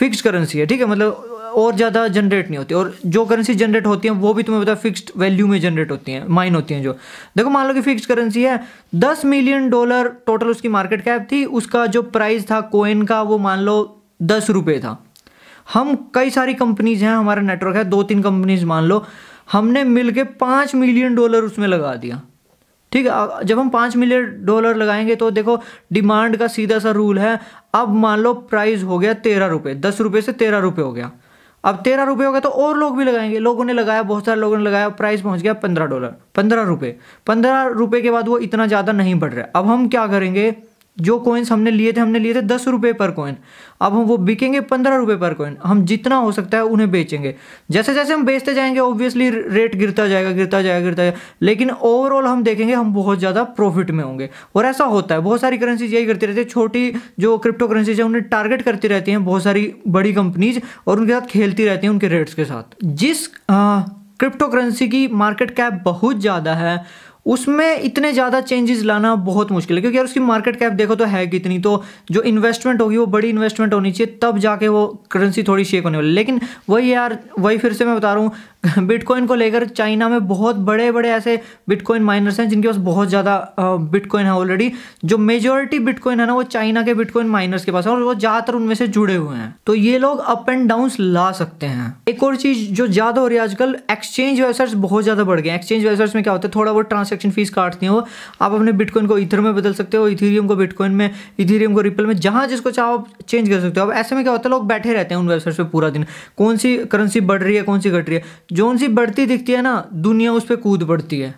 फिक्स करेंसी है, ठीक है, मतलब और ज़्यादा जनरेट नहीं होती, और जो करेंसी जनरेट होती हैं वो भी तुम्हें पता है फिक्स्ड वैल्यू में जनरेट होती हैं, माइन होती हैं जो। देखो मान लो कि फिक्स्ड करेंसी है, दस मिलियन डॉलर टोटल उसकी मार्केट कैप थी, उसका जो प्राइस था कोइन का वो मान लो दस रुपये था। हम कई सारी कंपनीज हैं, हमारा नेटवर्क है, दो तीन कंपनीज मान लो, हमने मिल के पाँच मिलियन डॉलर उसमें लगा दिया, ठीक है। जब हम पाँच मिलियन डॉलर लगाएंगे तो देखो डिमांड का सीधा सा रूल है, अब मान लो प्राइस हो गया तेरह रुपये, दस रुपये से तेरह रुपये हो गया, अब तेरह रुपये हो गया तो और लोग भी लगाएंगे, लोगों ने लगाया, बहुत सारे लोगों ने लगाया, प्राइस पहुंच गया पंद्रह डॉलर पंद्रह रुपये पंद्रह रुपये के बाद वो इतना ज़्यादा नहीं बढ़ रहा है। अब हम क्या करेंगे, जो कोइंस हमने लिए थे हमने लिए थे दस रुपये पर कोइन, अब हम वो बिकेंगे पंद्रह रुपये पर कोइन, हम जितना हो सकता है उन्हें बेचेंगे। जैसे जैसे हम बेचते जाएंगे ऑब्वियसली रेट गिरता जाएगा गिरता जाएगा गिरता जाएगा लेकिन ओवरऑल हम देखेंगे हम बहुत ज़्यादा प्रॉफिट में होंगे। और ऐसा होता है, बहुत सारी करेंसीज यही करती रहती है, छोटी जो क्रिप्टो करेंसीज है उन्हें टारगेट करती रहती हैं बहुत सारी बड़ी कंपनीज और उनके साथ खेलती रहती हैं उनके रेट्स के साथ। जिस क्रिप्टो करेंसी की मार्केट कैप बहुत ज़्यादा है उसमें इतने ज़्यादा चेंजेस लाना बहुत मुश्किल है, क्योंकि यार उसकी मार्केट कैप देखो तो है कितनी, तो जो इन्वेस्टमेंट होगी वो बड़ी इन्वेस्टमेंट होनी चाहिए तब जाके वो करेंसी थोड़ी शेक होने वाली। लेकिन वही यार वही फिर से मैं बता रहा हूँ, बिटकॉइन को लेकर चाइना में बहुत बड़े बड़े ऐसे बिटकॉइन माइनर्स हैं जिनके पास बहुत ज़्यादा बिटकॉइन है ऑलरेडी, जो मेजोरिटी बिटकॉइन है ना वो चाइना के बिटकॉइन माइनर्स के पास है और वो ज़्यादातर उनमें से जुड़े हुए हैं, तो ये लोग अप एंड डाउन्स ला सकते हैं। एक और चीज़ जो ज़्यादा हो रही है आजकल, एक्सचेंज वेबसाइट्स बहुत ज़्यादा बढ़ गए। एक्सचेंज वेबसाइट्स में क्या होता है, थोड़ा बहुत ट्रांस एक्शन फीस काटती हो, आप अपने बिटकॉइन को इथर में बदल सकते हो, इथेरियम को बिटकॉइन में, इथेरियम को रिपल में, जहां जिसको चाहो आप चेंज कर सकते हो। अब ऐसे में क्या होता है, लोग बैठे रहते हैं उन वेबसाइट पे पूरा दिन, कौन सी करेंसी बढ़ रही है कौन सी घट रही है, जो सी बढ़ती दिखती है ना दुनिया उस पर कूद पड़ती है,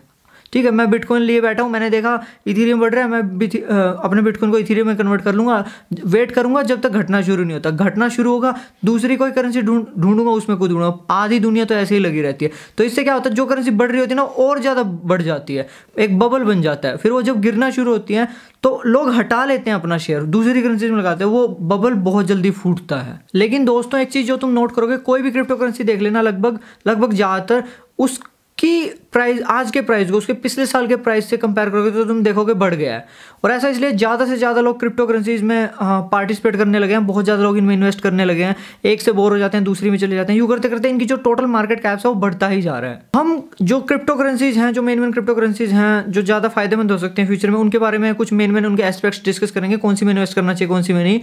ठीक है। मैं बिटकॉइन लिए बैठा हूँ, मैंने देखा इथेरियम बढ़ रहा है, मैं आ, अपने बिटकॉइन को इथेरियम में कन्वर्ट कर लूँगा, वेट करूँगा जब तक घटना शुरू नहीं होता, घटना शुरू होगा दूसरी कोई करेंसी ढूंढ ढूंढूंगा उसमें कूद ढूंढूंगा, आधी दुनिया तो ऐसे ही लगी रहती है। तो इससे क्या होता है, जो करेंसी बढ़ रही होती है ना और ज़्यादा बढ़ जाती है, एक बबल बन जाता है, फिर वो जब गिरना शुरू होती है तो लोग हटा लेते हैं अपना शेयर, दूसरी करेंसी में लगाते हैं, वो बबल बहुत जल्दी फूटता है। लेकिन दोस्तों एक चीज़ जो तुम नोट करोगे, कोई भी क्रिप्टो करेंसी देख लेना, लगभग लगभग ज़्यादातर उस कि प्राइस आज के प्राइस को उसके पिछले साल के प्राइस से कंपेयर करोगे तो तुम देखोगे बढ़ गया है, और ऐसा इसलिए ज़्यादा से ज़्यादा लोग क्रिप्टो करेंसीज में पार्टिसिपेट करने लगे हैं, बहुत ज़्यादा लोग इनमें इन्वेस्ट करने लगे हैं, एक से बोर हो जाते हैं दूसरी में चले जाते हैं, यूँ करते करते इनकी जो टोटल मार्केट कैप्स है वो बढ़ता ही जा रहा है। हम जो क्रिप्टो करेंसीज हैं, जो मेन मेन क्रिप्टो करेंसीज हैं जो ज़्यादा फायदेमंद हो सकते हैं फ्यूचर में, उनके बारे में कुछ मेन मेन उनके एस्पेक्ट्स डिस्कस करेंगे, कौन सी में इन्वेस्ट करना चाहिए कौन सी में नहीं।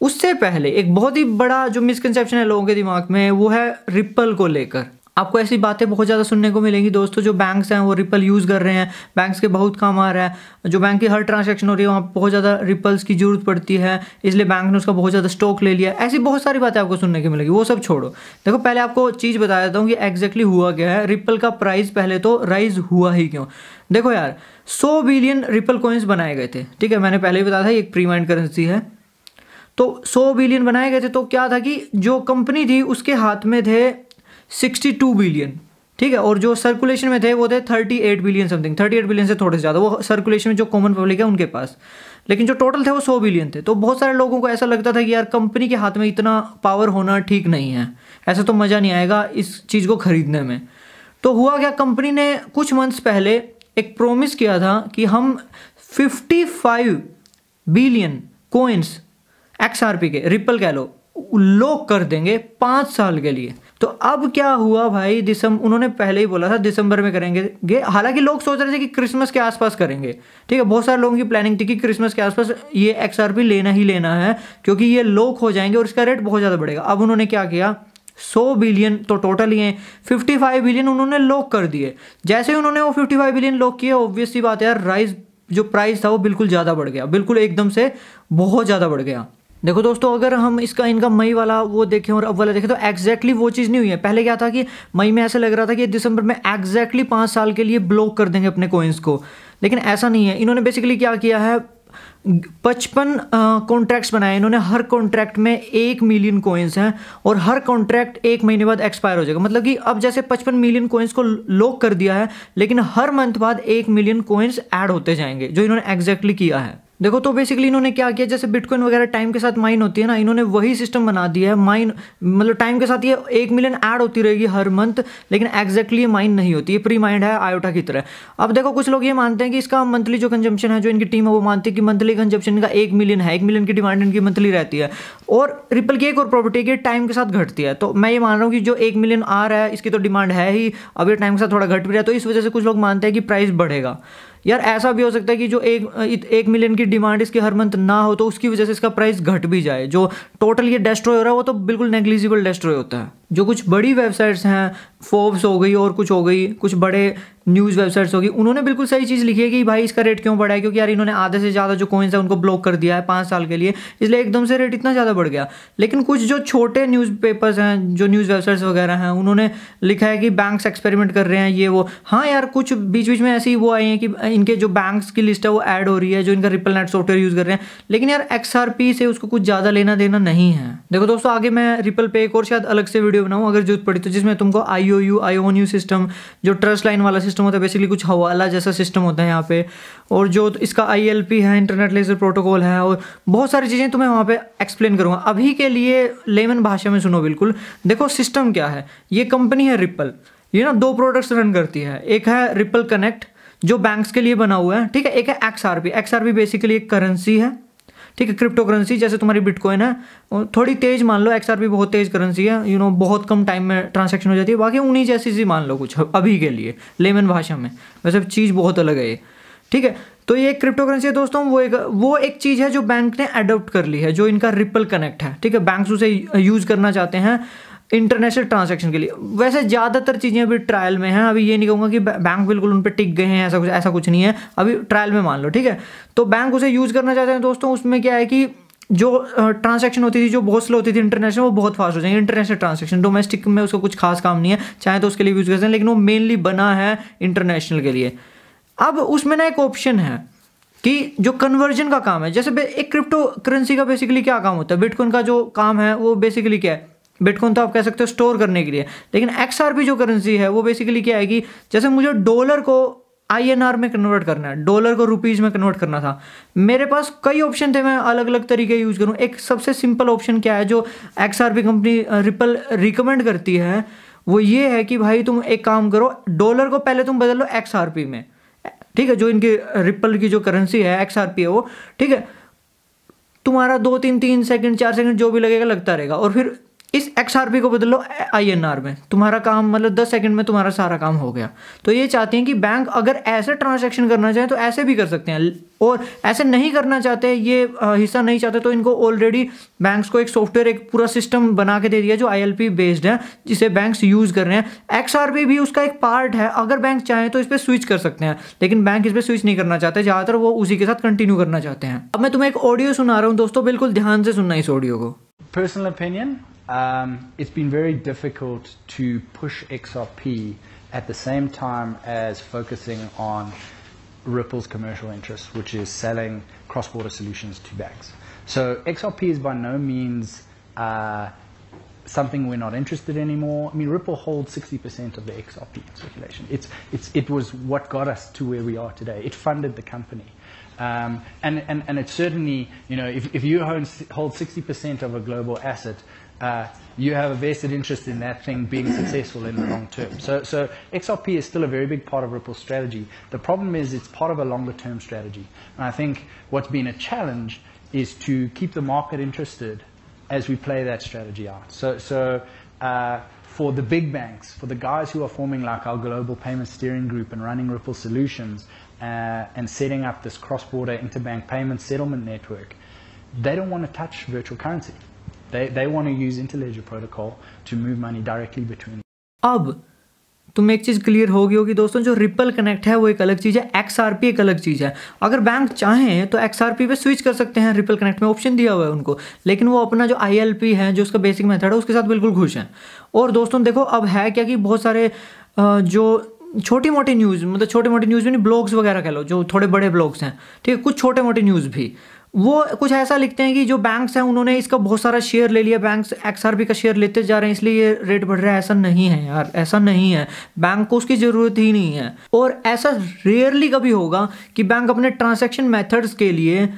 उससे पहले एक बहुत ही बड़ा जो मिसकनसेप्शन है लोगों के दिमाग में वो है रिपल को लेकर। आपको ऐसी बातें बहुत ज़्यादा सुनने को मिलेंगी दोस्तों, जो बैंक्स हैं वो रिपल यूज़ कर रहे हैं, बैंक्स के बहुत काम आ रहा है, जो बैंक की हर ट्रांजैक्शन हो रही है वहाँ बहुत ज़्यादा रिपल्स की ज़रूरत पड़ती है इसलिए बैंक ने उसका बहुत ज़्यादा स्टॉक ले लिया, ऐसी बहुत सारी बातें आपको सुनने की मिलेगी, वो सब छोड़ो। देखो पहले आपको चीज़ बता देता हूँ कि एग्जैक्टली हुआ क्या है, रिपल का प्राइस पहले तो राइज हुआ ही क्यों। देखो यार सौ बिलियन रिपल कॉइन्स बनाए गए थे, ठीक है, मैंने पहले ही बताया था एक प्री माइंड करेंसी है, तो सौ बिलियन बनाए गए थे, तो क्या था कि जो कंपनी थी उसके हाथ में थे बासठ बिलियन, ठीक है, और जो सर्कुलेशन में थे वो थे अड़तीस बिलियन समथिंग, अड़तीस बिलियन से थोड़े ज़्यादा वो सर्कुलेशन में जो कॉमन पब्लिक है उनके पास, लेकिन जो टोटल थे वो सौ बिलियन थे। तो बहुत सारे लोगों को ऐसा लगता था कि यार कंपनी के हाथ में इतना पावर होना ठीक नहीं है, ऐसा तो मज़ा नहीं आएगा इस चीज़ को खरीदने में। तो हुआ क्या, कंपनी ने कुछ मंथ्स पहले एक प्रोमिस किया था कि हम पचपन billion coins X R P के रिपल कह लो लॉक कर देंगे पाँच साल के लिए। तो अब क्या हुआ भाई, दिसंबर उन्होंने पहले ही बोला था दिसंबर में करेंगे, हालांकि लोग सोच रहे थे कि क्रिसमस के आसपास करेंगे, ठीक है, बहुत सारे लोगों की प्लानिंग थी कि क्रिसमस के आसपास ये एक्स आर पी लेना ही लेना है क्योंकि ये लॉक हो जाएंगे और इसका रेट बहुत ज़्यादा बढ़ेगा। अब उन्होंने क्या किया, सौ बिलियन तो टोटल ही हैं, पचपन बिलियन उन्होंने लॉक कर दिए। जैसे ही उन्होंने वो पचपन बिलियन लॉक किए ऑब्वियस सी बात है यार राइज जो प्राइस था वो बिल्कुल ज़्यादा बढ़ गया, बिल्कुल एकदम से बहुत ज़्यादा बढ़ गया। देखो दोस्तों अगर हम इसका इनका मई वाला वो देखें और अब वाला देखें तो एक्जैक्टली वो चीज़ नहीं हुई है। पहले क्या था कि मई में ऐसा लग रहा था कि दिसंबर में एक्जैक्टली पाँच साल के लिए ब्लॉक कर देंगे अपने कोइंस को, लेकिन ऐसा नहीं है। इन्होंने बेसिकली क्या किया है, पचपन कॉन्ट्रैक्ट्स बनाए इन्होंने, हर कॉन्ट्रैक्ट में एक मिलियन कोइंस हैं और हर कॉन्ट्रैक्ट एक महीने बाद एक्सपायर हो जाएगा। मतलब कि अब जैसे पचपन मिलियन कोइंस को लॉक कर दिया है लेकिन हर मंथ बाद एक मिलियन कोइंस ऐड होते जाएंगे, जो इन्होंने एक्जैक्टली किया है। देखो तो बेसिकली इन्होंने क्या किया, जैसे बिटकॉइन वगैरह टाइम के साथ माइन होती है ना, इन्होंने वही सिस्टम बना दिया है। माइन मतलब टाइम के साथ ये एक मिलियन ऐड होती रहेगी हर मंथ, लेकिन एक्जैक्टली ये माइन नहीं होती, ये प्री माइंड है आयोटा की तरह। अब देखो कुछ लोग ये मानते हैं कि इसका मंथली जो कंजम्पशन है, जो इनकी टीम है वो मानती है कि मंथली कंजम्पशन का एक मिलियन है, एक मिलियन की डिमांड इनकी मंथली रहती है। और रिपल की एक और प्रॉपर्टी है कि टाइम के साथ घटती है। तो मैं ये मान रहा हूँ कि जो एक मिलियन आ रहा है इसकी तो डिमांड है ही, अब ये टाइम के साथ थोड़ा घट भी रहा है, तो इस वजह से कुछ लोग मानते हैं कि प्राइस बढ़ेगा। यार ऐसा भी हो सकता है कि जो एक एक मिलियन की डिमांड इसकी हर मंथ ना हो, तो उसकी वजह से इसका प्राइस घट भी जाए। जो टोटल ये डेस्ट्रॉय हो रहा है वो तो बिल्कुल नेग्लिजिबल डेस्ट्रॉय होता है। जो कुछ बड़ी वेबसाइट्स हैं, फोर्ब्स हो गई और कुछ हो गई, कुछ बड़े न्यूज़ वेबसाइट्स हो गई, उन्होंने बिल्कुल सही चीज़ लिखी है कि भाई इसका रेट क्यों बढ़ा है, क्योंकि यार इन्होंने आधे से ज़्यादा जो कॉइन्स है उनको ब्लॉक कर दिया है पाँच साल के लिए, इसलिए एकदम से रेट इतना ज़्यादा बढ़ गया। लेकिन कुछ जो छोटे न्यूज़ पेपर्स हैं, जो न्यूज़ वेबसाइट्स वगैरह हैं, उन्होंने लिखा है कि बैंक्स एक्सपेरिमेंट कर रहे हैं ये वो। हाँ यार कुछ बीच बीच में ऐसी वो आई हैं कि इनके जो बैंक्स की लिस्ट है वो ऐड हो रही है जो इनका रिपल नेट सॉफ्टवेयर यूज़ कर रहे हैं, लेकिन यार एक्सआरपी से उसको कुछ ज़्यादा लेना देना नहीं है। देखो दोस्तों आगे मैं रिपल पे एक और शायद अलग से वीडियो बनाऊँ अगर जरूरत पड़ी तो, जिसमें तुमको आईओयू आईओन्यू सिस्टम, जो ट्रस्ट लाइन वाला सिस्टम होता है, बेसिकली कुछ हवाला जैसा सिस्टम होता है यहाँ पे, और जो इसका आईएलपी है, इंटरनेट लेजर प्रोटोकॉल है, और बहुत सारी चीज़ें तुम्हें वहाँ पे एक्सप्लेन करूँगा। अभी के लिए लेमन भाषा में सुनो बिल्कुल। देखो सिस्टम क्या है, ये कंपनी है रिपल, ये ना दो प्रोडक्ट्स रन करती है, एक है रिपल कनेक्ट जो बैंक्स के लिए बना हुआ है, ठीक है, एक है एक्सआरपी। एक्सआरपी बेसिकली एक करेंसी है, ठीक है, क्रिप्टो करेंसी, जैसे तुम्हारी बिटकॉइन है थोड़ी तेज मान लो, एक्सआरपी बहुत तेज करेंसी है, यू you नो know, बहुत कम टाइम में ट्रांजैक्शन हो जाती है, बाकी उन्हीं जैसी चीज़ मान लो कुछ अभी के लिए लेमन भाषा में, वैसे चीज़ बहुत अलग है ये, ठीक है। तो ये एक क्रिप्टो करेंसी है दोस्तों, वो एक वो एक चीज़ है जो बैंक ने अडोप्ट कर ली है, जो इनका रिपल कनेक्ट है, ठीक है, बैंक उसे यूज़ करना चाहते हैं इंटरनेशनल ट्रांजैक्शन के लिए। वैसे ज़्यादातर चीज़ें अभी ट्रायल में हैं, अभी ये नहीं कहूँगा कि बैंक बिल्कुल उन पर टिक गए हैं, ऐसा कुछ ऐसा कुछ नहीं है, अभी ट्रायल में मान लो, ठीक है। तो बैंक उसे यूज़ करना चाहते हैं दोस्तों, उसमें क्या है कि जो ट्रांजैक्शन होती थी जो बहुत स्लो होती थी इंटरनेशनल, वो बहुत फास्ट हो जाएंगे इंटरनेशनल ट्रांजैक्शन। डोमेस्टिक में उसका कुछ खास काम नहीं है, चाहे तो उसके लिए यूज़ करते हैं, लेकिन वो मेनली बना है इंटरनेशनल के लिए। अब उसमें ना एक ऑप्शन है कि जो कन्वर्जन का काम है, जैसे एक क्रिप्टो करेंसी का बेसिकली क्या काम होता है, बिटकॉइन का जो काम है वो बेसिकली क्या है, बिटकॉइन तो आप कह सकते हो स्टोर करने के लिए, लेकिन एक्सआरपी जो करेंसी है वो बेसिकली क्या है कि जैसे मुझे डॉलर को आईएनआर में कन्वर्ट करना है, डॉलर को रुपीज़ में कन्वर्ट करना था, मेरे पास कई ऑप्शन थे, मैं अलग अलग तरीके यूज़ करूँ। एक सबसे सिंपल ऑप्शन क्या है जो एक्सआरपी कंपनी रिपल रिकमेंड करती है, वो ये है कि भाई तुम एक काम करो, डॉलर को पहले तुम बदल लो एक्सआरपी में, ठीक है, जो इनकी रिपल की जो करेंसी है एक्सआरपी है वो, ठीक है, तुम्हारा दो तीन तीन सेकेंड चार सेकेंड जो भी लगेगा लगता रहेगा, और फिर इस एक्सआरपी को बदलो आईएनआर में, तुम्हारा काम मतलब दस सेकंड में तुम्हारा सारा काम हो गया। तो ये चाहते हैं कि बैंक अगर ऐसे ट्रांजैक्शन करना चाहे तो ऐसे भी कर सकते हैं, और ऐसे नहीं करना चाहते, ये हिस्सा नहीं चाहते, तो इनको ऑलरेडी बैंक्स को एक सॉफ्टवेयर एक पूरा सिस्टम बना के दे दिया जो आईएलपी बेस्ड है, जिसे बैंक्स यूज़ कर रहे हैं। एक्सआरपी भी उसका एक पार्ट है, अगर बैंक चाहें तो इस पर स्विच कर सकते हैं, लेकिन बैंक इस पर स्विच नहीं करना चाहते, ज़्यादातर वो उसी के साथ कंटिन्यू करना चाहते हैं। अब मैं तुम्हें एक ऑडियो सुना रहा हूँ दोस्तों, बिल्कुल ध्यान से सुनना इस ऑडियो को। Personal opinion, um, it's been very difficult to push X R P at the same time as focusing on Ripple's commercial interests, which is selling cross-border solutions to banks. So X R P is by no means uh, something we're not interested in anymore. I mean, Ripple holds sixty percent of the X R P in circulation. It's, it's, it was what got us to where we are today. It funded the company. Um, and, and, and it's certainly, you know, if, if you hold sixty percent of a global asset, uh, you have a vested interest in that thing being successful in the long term. So, so X R P is still a very big part of Ripple's strategy. The problem is it's part of a longer term strategy. And I think what's been a challenge is to keep the market interested as we play that strategy out. So, so uh, for the big banks, for the guys who are forming like our global payment steering group and running Ripple solutions, Uh, and setting up this cross-border interbank payment settlement network, they don't want to touch virtual currency. They, they want to use Interledger protocol to move money directly between. अब तुम एक चीज़ clear होगी होगी दोस्तों, जो ripple connect है वो एक अलग चीज़ है, एक्सआरपी एक अलग चीज़ है। अगर बैंक चाहें तो एक्सआरपी पे स्विच कर सकते हैं, रिपल कनेक्ट में ऑप्शन दिया हुआ है उनको, लेकिन वो अपना जो आईएलपी है जो उसका बेसिक मेथड है उसके साथ बिल्कुल खुश हैं। और दोस्तों देखो अब है क्या कि बहुत सारे जो छोटी मोटी न्यूज़, मतलब छोटी मोटी न्यूज़ भी नहीं, ब्लॉग्स वगैरह कह लो, जो थोड़े बड़े ब्लॉग्स हैं, ठीक है, कुछ छोटे मोटे न्यूज़ भी वो कुछ ऐसा लिखते हैं कि जो बैंक्स हैं उन्होंने इसका बहुत सारा शेयर ले लिया, बैंक्स एक्सआरपी का शेयर लेते जा रहे हैं इसलिए ये रेट बढ़ रहा है। ऐसा नहीं है यार, ऐसा नहीं है, बैंक को उसकी ज़रूरत ही नहीं है। और ऐसा रेयरली कभी होगा कि बैंक अपने ट्रांजैक्शन मेथड्स के लिए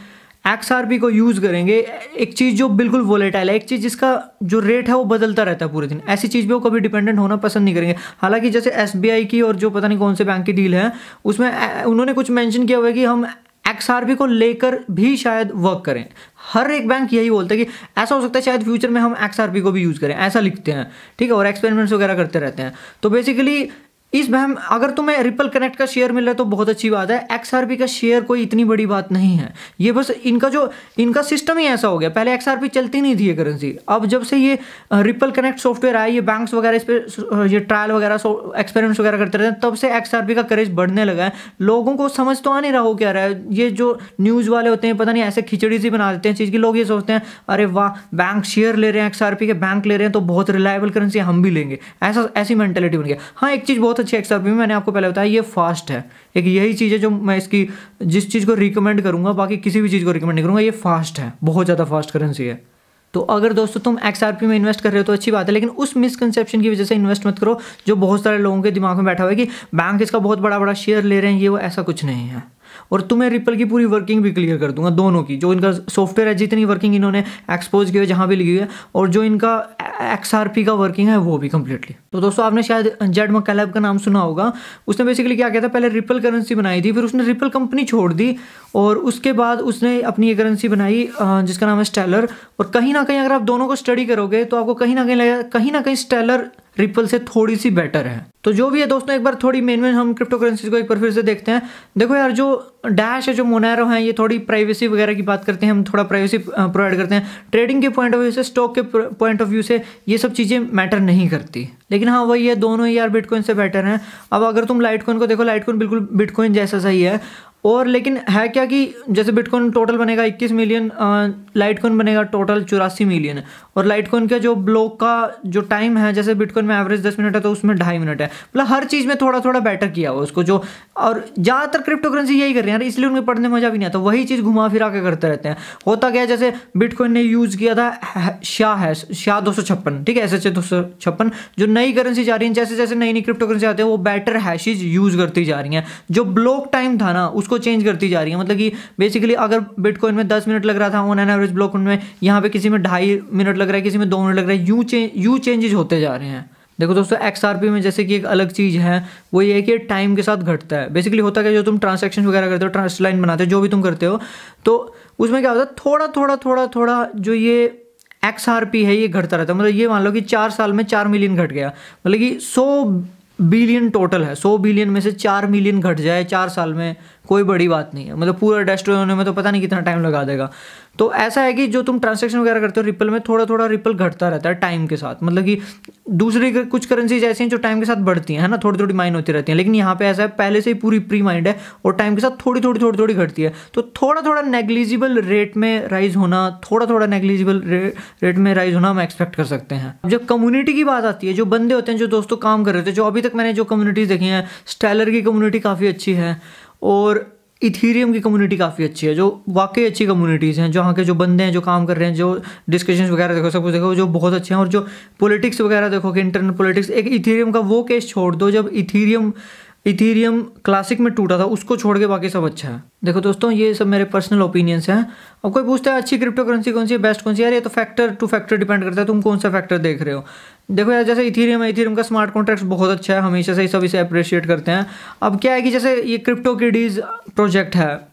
एक्सआरपी को यूज़ करेंगे, एक चीज़ जो बिल्कुल वोलेटाइल है, एक चीज़ जिसका जो रेट है वो बदलता रहता है पूरे दिन, ऐसी चीज़ पे वो कभी डिपेंडेंट होना पसंद नहीं करेंगे। हालांकि जैसे एसबीआई की और जो पता नहीं कौन से बैंक की डील है उसमें उन्होंने कुछ मेंशन किया हुआ है कि हम एक्सआरपी को लेकर भी शायद वर्क करें। हर एक बैंक यही बोलता है कि ऐसा हो सकता है शायद फ्यूचर में हम एक्सआरपी को भी यूज़ करें, ऐसा लिखते हैं, ठीक है, और एक्सपेरिमेंट्स वगैरह करते रहते हैं। तो बेसिकली इस बहम अगर तुम्हें रिपल कनेक्ट का शेयर मिल रहा है तो बहुत अच्छी बात है, एक्सआरपी का शेयर कोई इतनी बड़ी बात नहीं है। ये बस इनका जो इनका सिस्टम ही ऐसा हो गया, पहले एक्सआरपी चलती नहीं थी ये करेंसी, अब जब से ये रिपल कनेक्ट सॉफ्टवेयर आया, ये बैंक्स वगैरह इस पर ये ट्रायल वगैरह एक्सपेरिमेंट्स वगैरह करते रहते हैं, तब से एक्सआरपी का क्रेज बढ़ने लगा है। लोगों को समझ तो आ नहीं रहा हो क्या रहा है, ये जो न्यूज़ वाले होते हैं पता नहीं ऐसे खिचड़ी सी बना देते हैं चीज़ की, लोग ये सोचते हैं अरे वाह बैंक शेयर ले रहे हैं एक्सआरपी के, बैंक ले रहे हैं तो बहुत रिलायबल करेंसी हम भी लेंगे, ऐसा ऐसी मेंटेलिटी बन गया। हाँ, एक चीज़ अच्छी एक्सआरपी में मैंने आपको पहले बताया ये फास्ट है, एक यही चीज़ है जो मैं इसकी जिस चीज़ को रिकमेंड करूंगा, बाकी किसी भी चीज़ को रिकमेंड नहीं करूंगा, ये फास्ट है, बहुत ज़्यादा फास्ट करेंसी है। तो अगर दोस्तों तुम एक्सआरपी में इन्वेस्ट कर रहे हो तो अच्छी बात है, लेकिन उस मिसकंसेप्शन की वजह से इन्वेस्ट मत करो जो बहुत सारे लोगों के दिमाग में बैठा हुआ है कि बैंक इसका बहुत बड़ा बड़ा शेयर ले रहे हैं, ये वो, ऐसा कुछ नहीं है। और तुम्हें रिपल की पूरी वर्किंग भी क्लियर कर दूंगा, दोनों की, जो इनका सॉफ्टवेयर है जितनी वर्किंग इन्होंने एक्सपोज की है जहाँ भी लिखी हुई है, और जो इनका एक्सआरपी का वर्किंग है वो भी कंप्लीटली। तो दोस्तों आपने शायद जेड मकैलब का नाम सुना होगा, उसने बेसिकली क्या किया था, पहले रिपल करेंसी बनाई थी, फिर उसने रिपल कंपनी छोड़ दी और उसके बाद उसने अपनी ये करेंसी बनाई जिसका नाम है स्टेलर। और कहीं ना कहीं अगर आप दोनों को स्टडी करोगे तो आपको कहीं ना कहीं लगेगा कहीं ना कहीं स्टेलर रिपल से थोड़ी सी बेटर है। तो जो भी है दोस्तों, एक बार थोड़ी मेन मेन हम क्रिप्टो करेंसीज को एक बार फिर से देखते हैं। देखो यार, जो डैश है, जो मोनेरो है, ये थोड़ी प्राइवेसी वगैरह की बात करते हैं, हम थोड़ा प्राइवेसी प्रोवाइड करते हैं, ट्रेडिंग के पॉइंट ऑफ व्यू से, स्टॉक के पॉइंट ऑफ व्यू से ये सब चीज़ें मैटर नहीं करती। लेकिन हाँ वही है, दोनों ही यार बिटकॉइन से बेटर हैं। अब अगर तुम लाइटकॉइन को देखो, लाइटकॉइन बिल्कुल बिटकॉइन जैसा सही है, और लेकिन है क्या कि जैसे बिटकॉइन टोटल बनेगा इक्कीस मिलियन, लाइटकॉइन बनेगा टोटल चौरासी मिलियन, और लाइटकॉइन का जो ब्लॉक का जो टाइम है, जैसे बिटकॉइन में एवरेज दस मिनट है तो उसमें ढाई मिनट है, मतलब हर चीज़ में थोड़ा थोड़ा बेटर किया हुआ उसको जो, और ज़्यादातर क्रिप्टो करेंसी यही कर रहे हैं यार, इसलिए उनमें पढ़ने में मज़ा भी नहीं आता, वही चीज़ घुमा फिरा के करते रहते हैं। होता क्या है, जैसे बिटकॉइन ने यूज़ किया था शाह है शाह दो सौ छप्पन, ठीक है, एस एच ए दो सौ छप्पन, जो नई करेंसी जा रही है, जैसे जैसे नई नई क्रिप्टो करेंसी आती है वो बेटर हैशेज यूज़ करती जा रही हैं, जो ब्लॉक टाइम था ना उसको चेंज करती जा रही है। मतलब कि बेसिकली अगर बिटकॉइन में दस मिनट लग रहा था ऑन एन एवरेज ब्लॉक में, यहाँ पे किसी में ढाई मिनट लग रहा है, किसी में दो मिनट लग रहा है, यू चेंज यू चेंजेस होते जा रहे हैं। देखो दोस्तों, एक्सआरपी में जैसे कि एक अलग चीज़ है, वो ये है कि टाइम के साथ घटता है। बेसिकली होता क्या, जो तुम ट्रांजैक्शन वगैरह करते हो, ट्रांस लाइन बनाते हो, जो भी तुम करते हो, तो उसमें क्या होता है, थोड़ा थोड़ा थोड़ा थोड़ा जो ये एक्सआरपी है ये घटता रहता है। मतलब ये मान लो कि चार साल में चार मिलियन घट गया, मतलब कि सौ बिलियन टोटल है, सौ बिलियन में से चार मिलियन घट जाए चार साल में, कोई बड़ी बात नहीं है, मतलब पूरा डेस्ट्रॉय होने में तो पता नहीं कितना टाइम लगा देगा। तो ऐसा है कि जो तुम ट्रांजैक्शन वगैरह करते हो रिपल में, थोड़ा थोड़ा रिपल घटता रहता है टाइम के साथ। मतलब कि दूसरी कुछ करेंसीज ऐसी हैं जो टाइम के साथ बढ़ती हैं, है ना, थोड़ी थोड़ी माइन होती रहती हैं, लेकिन यहाँ पे ऐसा है पहले से ही पूरी प्री माइंड है और टाइम के साथ थोड़ी थोड़ी थोड़ी थोड़ी घटती है। तो थोड़ा थोड़ा नेग्लिजिबल रेट में राइज होना, थोड़ा थोड़ा नेग्लिजिबल रेट में राइज होना हम एक्सपेक्ट कर सकते हैं। जब कम्युनिटी की बात आती है, जो बंदे होते हैं जो दोस्तों काम कर रहे थे, जो अभी तक मैंने जो कम्युनिटीज़ देखी हैं, स्टेलर की कम्युनिटी काफ़ी अच्छी है और इथीरियम की कम्युनिटी काफ़ी अच्छी है, जो वाकई अच्छी कम्युनिटीज़ हैं, जहाँ के जो बंदे हैं जो काम कर रहे हैं, जो डिस्कशंस वगैरह देखो, सब कुछ देखो जो बहुत अच्छे हैं। और जो पॉलिटिक्स वगैरह देखो कि इंटरनल पॉलिटिक्स, एक इथीरियम का वो केस छोड़ दो जब इथीरियम इथीरियम क्लासिक में टूटा था, उसको छोड़ के बाकी सब अच्छा है। देखो दोस्तों, ये सब मेरे पर्सनल ओपिनियंस हैं। अब कोई पूछता है अच्छी क्रिप्टो करेंसी कौन सी है, बेस्ट कौन सी है, यार ये तो फैक्टर टू फैक्टर डिपेंड करता है, तुम कौन सा फैक्टर देख रहे हो। देखो यार, जैसे इथीरियम है, इथीरियम का स्मार्ट कॉन्ट्रैक्ट्स बहुत अच्छा है, हमेशा से ही सब इसे अप्रिशिएट करते हैं। अब क्या है कि जैसे ये क्रिप्टो किडीज़ प्रोजेक्ट है,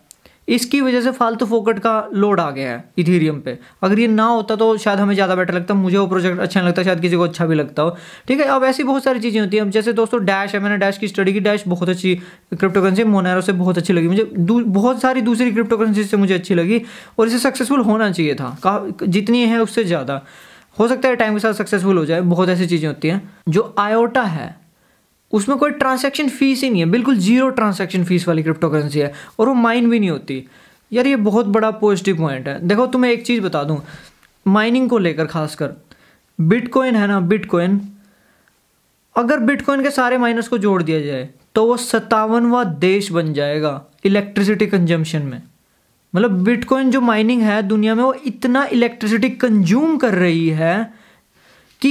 इसकी वजह से फालतू फोकट का लोड आ गया है इथीरियम पे, अगर ये ना होता तो शायद हमें ज़्यादा बेटर लगता, मुझे वो प्रोजेक्ट अच्छा लगता, शायद किसी को अच्छा भी लगता हो, ठीक है। अब ऐसी बहुत सारी चीज़ें होती हैं। अब जैसे दोस्तों डैश है, मैंने डैश की स्टडी की, डैश बहुत अच्छी क्रिप्टो करेंसी, मोनेरो से बहुत अच्छी लगी मुझे, बहुत सारी दूसरी क्रिप्टो करेंसी से मुझे अच्छी लगी और इसे सक्सेसफुल होना चाहिए था, जितनी है उससे ज़्यादा, हो सकता है टाइम के साथ सक्सेसफुल हो जाए, बहुत ऐसी चीज़ें होती हैं। जो आयोटा है उसमें कोई ट्रांजैक्शन फीस ही नहीं है, बिल्कुल जीरो ट्रांजैक्शन फीस वाली क्रिप्टो करेंसी है और वो माइन भी नहीं होती। यार ये बहुत बड़ा पॉजिटिव पॉइंट है। देखो तुम्हें एक चीज़ बता दूं माइनिंग को लेकर, खासकर बिटकॉइन है ना, बिटकॉइन अगर बिटकॉइन के सारे माइनर्स को जोड़ दिया जाए तो वो सत्तावनवा देश बन जाएगा इलेक्ट्रिसिटी कंजम्पशन में, मतलब बिटकॉइन जो माइनिंग है दुनिया में वो इतना इलेक्ट्रिसिटी कंज्यूम कर रही है कि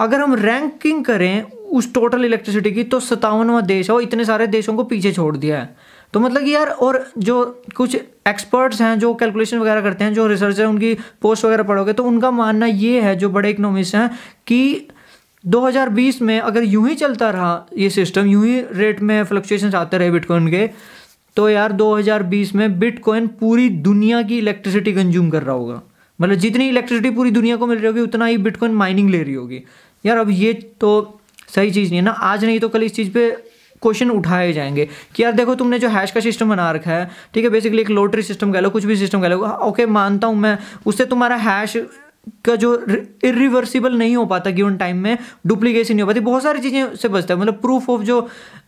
अगर हम रैंकिंग करें उस टोटल इलेक्ट्रिसिटी की तो सत्तावनवां देश है, और इतने सारे देशों को पीछे छोड़ दिया है। तो मतलब यार, और जो कुछ एक्सपर्ट्स हैं जो कैलकुलेशन वगैरह करते हैं, जो रिसर्चर, उनकी पोस्ट वगैरह पढ़ोगे तो उनका मानना ये है, जो बड़े इकोनॉमिस्ट हैं, कि दो हज़ार बीस में अगर यूं ही चलता रहा ये सिस्टम, यूं ही रेट में फ्लक्चुएशंस आते रहे बिटकॉइन के, तो यार दो हज़ार बीस में बिटकॉइन पूरी दुनिया की इलेक्ट्रिसिटी कंज्यूम कर रहा होगा। मतलब जितनी इलेक्ट्रिसिटी पूरी दुनिया को मिल रही होगी उतना ही बिटकॉइन माइनिंग ले रही होगी। यार अब ये तो सही चीज़ नहीं है ना। आज नहीं तो कल इस चीज़ पे क्वेश्चन उठाए जाएंगे कि यार देखो तुमने जो हैश का सिस्टम बना रखा है, ठीक है, बेसिकली एक लॉटरी सिस्टम कह लो, कुछ भी सिस्टम कह लो, ओके मानता हूँ मैं, उससे तुम्हारा हैश का जो इरिवर्सिबल नहीं हो पाता गिवन टाइम में, डुप्लीकेशन नहीं हो पाती, बहुत सारी चीज़ें से बचता है। मतलब प्रूफ ऑफ जो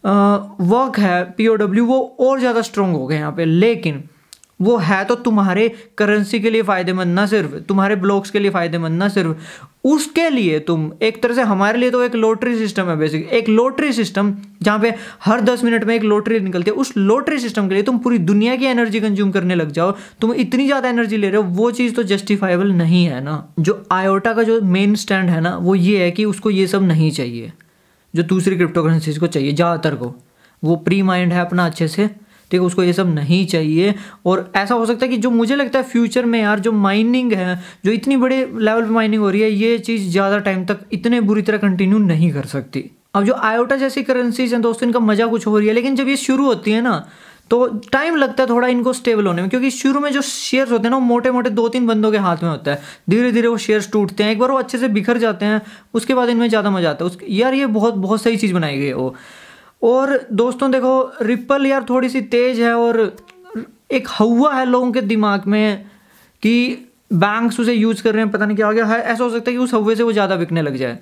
वर्क है, पी ओ डब्ल्यू, वो और ज़्यादा स्ट्रॉन्ग हो गए यहाँ पे। लेकिन वो है तो तुम्हारे करेंसी के लिए फ़ायदेमंद, ना सिर्फ तुम्हारे ब्लॉक्स के लिए फ़ायदेमंद, ना सिर्फ उसके लिए, तुम एक तरह से हमारे लिए तो एक लॉटरी सिस्टम है बेसिक, एक लॉटरी सिस्टम जहाँ पे हर दस मिनट में एक लॉटरी निकलती है। उस लॉटरी सिस्टम के लिए तुम पूरी दुनिया की एनर्जी कंज्यूम करने लग जाओ, तुम इतनी ज़्यादा एनर्जी ले रहे हो, वो चीज़ तो जस्टिफाइबल नहीं है ना। जो आयोटा का जो मेन स्टैंड है ना, वो ये है कि उसको ये सब नहीं चाहिए जो दूसरी क्रिप्टो करेंसीज को चाहिए, ज़्यादातर को। वो प्री माइंड है अपना अच्छे से, ठीक है, उसको ये सब नहीं चाहिए। और ऐसा हो सकता है कि जो मुझे लगता है फ्यूचर में यार जो माइनिंग है, जो इतनी बड़े लेवल पे माइनिंग हो रही है, ये चीज़ ज़्यादा टाइम तक इतने बुरी तरह कंटिन्यू नहीं कर सकती। अब जो आयोटा जैसी करेंसीज हैं दोस्तों, इनका मज़ा कुछ हो रही है, लेकिन जब ये शुरू होती है ना तो टाइम लगता है थोड़ा इनको स्टेबल होने में, क्योंकि शुरू में जो शेयर्स होते हैं ना, वो मोटे मोटे दो तीन बंदों के हाथ में होता है, धीरे धीरे वो शेयर्स टूटते हैं, एक बार वो अच्छे से बिखर जाते हैं, उसके बाद इनमें ज़्यादा मज़ा आता है। उसके यार ये बहुत बहुत सही चीज़ बनाई गई है वो। और दोस्तों देखो रिपल यार थोड़ी सी तेज़ है, और एक हवा है लोगों के दिमाग में कि बैंक्स उसे यूज़ कर रहे हैं, पता नहीं क्या हो गया है। ऐसा हो सकता है कि उस हवे से वो ज़्यादा बिकने लग जाए,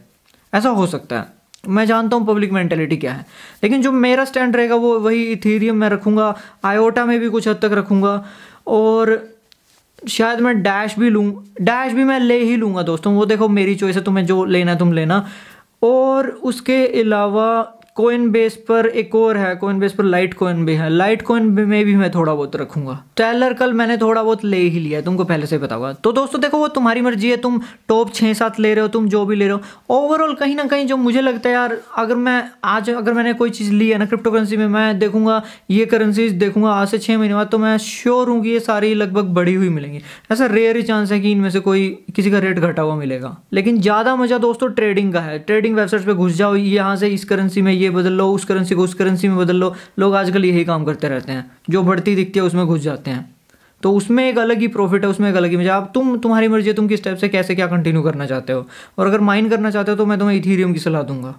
ऐसा हो सकता है। मैं जानता हूँ पब्लिक मेंटेलिटी क्या है, लेकिन जो मेरा स्टैंड रहेगा वो वही इथेरियम में रखूँगा, आयोटा में भी कुछ हद तक रखूँगा, और शायद मैं डैश भी लूँ। डैश भी मैं ले ही लूँगा दोस्तों, वो देखो मेरी चॉइस है, तुम्हें जो लेना है तुम लेना। और उसके अलावा कोइनबेस पर एक और है, कोइनबेस पर लाइट कॉइन भी है, लाइट कॉइन में भी मैं थोड़ा बहुत रखूंगा। स्टेलर कल मैंने थोड़ा बहुत ले ही लिया, तुमको पहले से पता होगा। तो दोस्तों देखो वो तुम्हारी मर्जी है, तुम टॉप छः सात ले रहे हो, तुम जो भी ले रहे हो। ओवरऑल कहीं ना कहीं जो मुझे लगता है यार, अगर मैं आज अगर मैंने कोई चीज़ ली है ना क्रिप्टो करेंसी में, मैं देखूंगा ये करेंसीज देखूंगा आज से छः महीने बाद, तो मैं श्योर हूँ कि ये सारी लगभग बढ़ी हुई मिलेंगी। ऐसा रेयर ही चांस है कि इनमें से कोई किसी का रेट घटा हुआ मिलेगा। लेकिन ज़्यादा मज़ा दोस्तों ट्रेडिंग का है। ट्रेडिंग वेबसाइट्स पर घुस जाओ, यहाँ से इस करेंसी में ये बदल लो, उस करेंसी को उस करेंसी में बदल लो। लोग आजकल यही काम करते रहते हैं, जो बढ़ती दिखती है उसमें घुस जाते हैं। तो उसमें एक अलग ही प्रॉफिट है, उसमें एक अलग ही मजा। अब तुम तुम्हारी मर्जी है तुम किस टाइप से कैसे क्या कंटिन्यू करना चाहते हो। और अगर माइन करना चाहते हो तो मैं तुम्हें इथेरियम की सलाह दूंगा।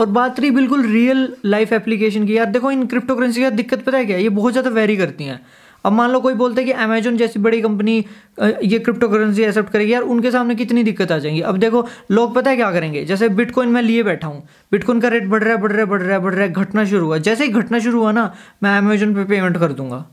और बात रही बिल्कुल रियल लाइफ एप्लीकेशन की, यार देखो इन क्रिप्टो करेंसी की दिक्कत पता है क्या, ये बहुत ज़्यादा वेरी करती हैं। अब मान लो कोई बोलता है कि अमेजन जैसी बड़ी कंपनी ये क्रिप्टो करेंसी एक्सेप्ट करेगी, यार उनके सामने कितनी दिक्कत आ जाएगी। अब देखो लोग पता है क्या करेंगे, जैसे बिटकॉइन मैं लिए बैठा हूँ, बिटकॉइन का रेट बढ़ रहा है बढ़ रहा है बढ़ रहा है बढ़ रहा है, घटना शुरू हुआ, जैसे ही घटना शुरू हुआ ना मैं अमेजन पे पेमेंट कर दूंगा,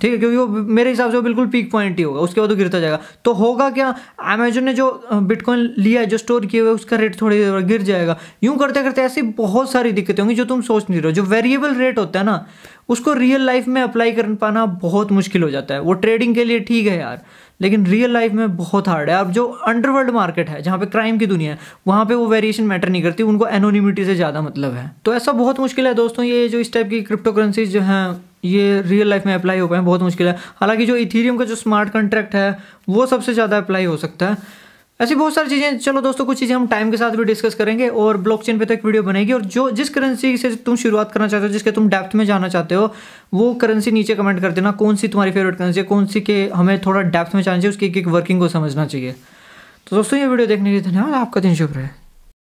ठीक है, क्योंकि वो मेरे हिसाब से वो बिल्कुल पीक पॉइंट ही होगा, उसके बाद वो गिरता जाएगा। तो होगा क्या, अमेजन ने जो बिटकॉइन लिया है, जो स्टोर किए हुए, उसका रेट थोड़ी देर गिर जाएगा। यूं करते करते ऐसी बहुत सारी दिक्कतें होंगी जो तुम सोच नहीं रहे हो। जो वेरिएबल रेट होता है ना, उसको रियल लाइफ में अप्लाई कर पाना बहुत मुश्किल हो जाता है। वो ट्रेडिंग के लिए ठीक है यार, लेकिन रियल लाइफ में बहुत हार्ड है। अब जो अंडरवर्ल्ड मार्केट है, जहाँ पे क्राइम की दुनिया है, वहाँ पे वो वेरिएशन मैटर नहीं करती, उनको एनोनिमिटी से ज़्यादा मतलब है। तो ऐसा बहुत मुश्किल है दोस्तों, ये जो इस टाइप की क्रिप्टो करेंसीज जो हैं ये रियल लाइफ में अप्लाई हो पाए बहुत मुश्किल है। हालांकि जो इथेरियम का जो स्मार्ट कॉन्ट्रैक्ट है वो सबसे ज़्यादा अप्लाई हो सकता है। ऐसी बहुत सारी चीज़ें। चलो दोस्तों कुछ चीज़ें हम टाइम के साथ भी डिस्कस करेंगे, और ब्लॉकचेन पे तो एक वीडियो बनेगी। और जो जिस करेंसी से तुम शुरुआत करना चाहते हो, जिसके तुम डेप्थ में जाना चाहते हो, वो करेंसी नीचे कमेंट कर देना, कौन सी तुम्हारी फेवरेट करेंसी है, कौन सी के हमें थोड़ा डेप्थ में जाना चाहिए, उसकी एक एक वर्किंग को समझना चाहिए। तो दोस्तों ये वीडियो देखने के लिए धन्यवाद, आपका दिन शुभ रहे।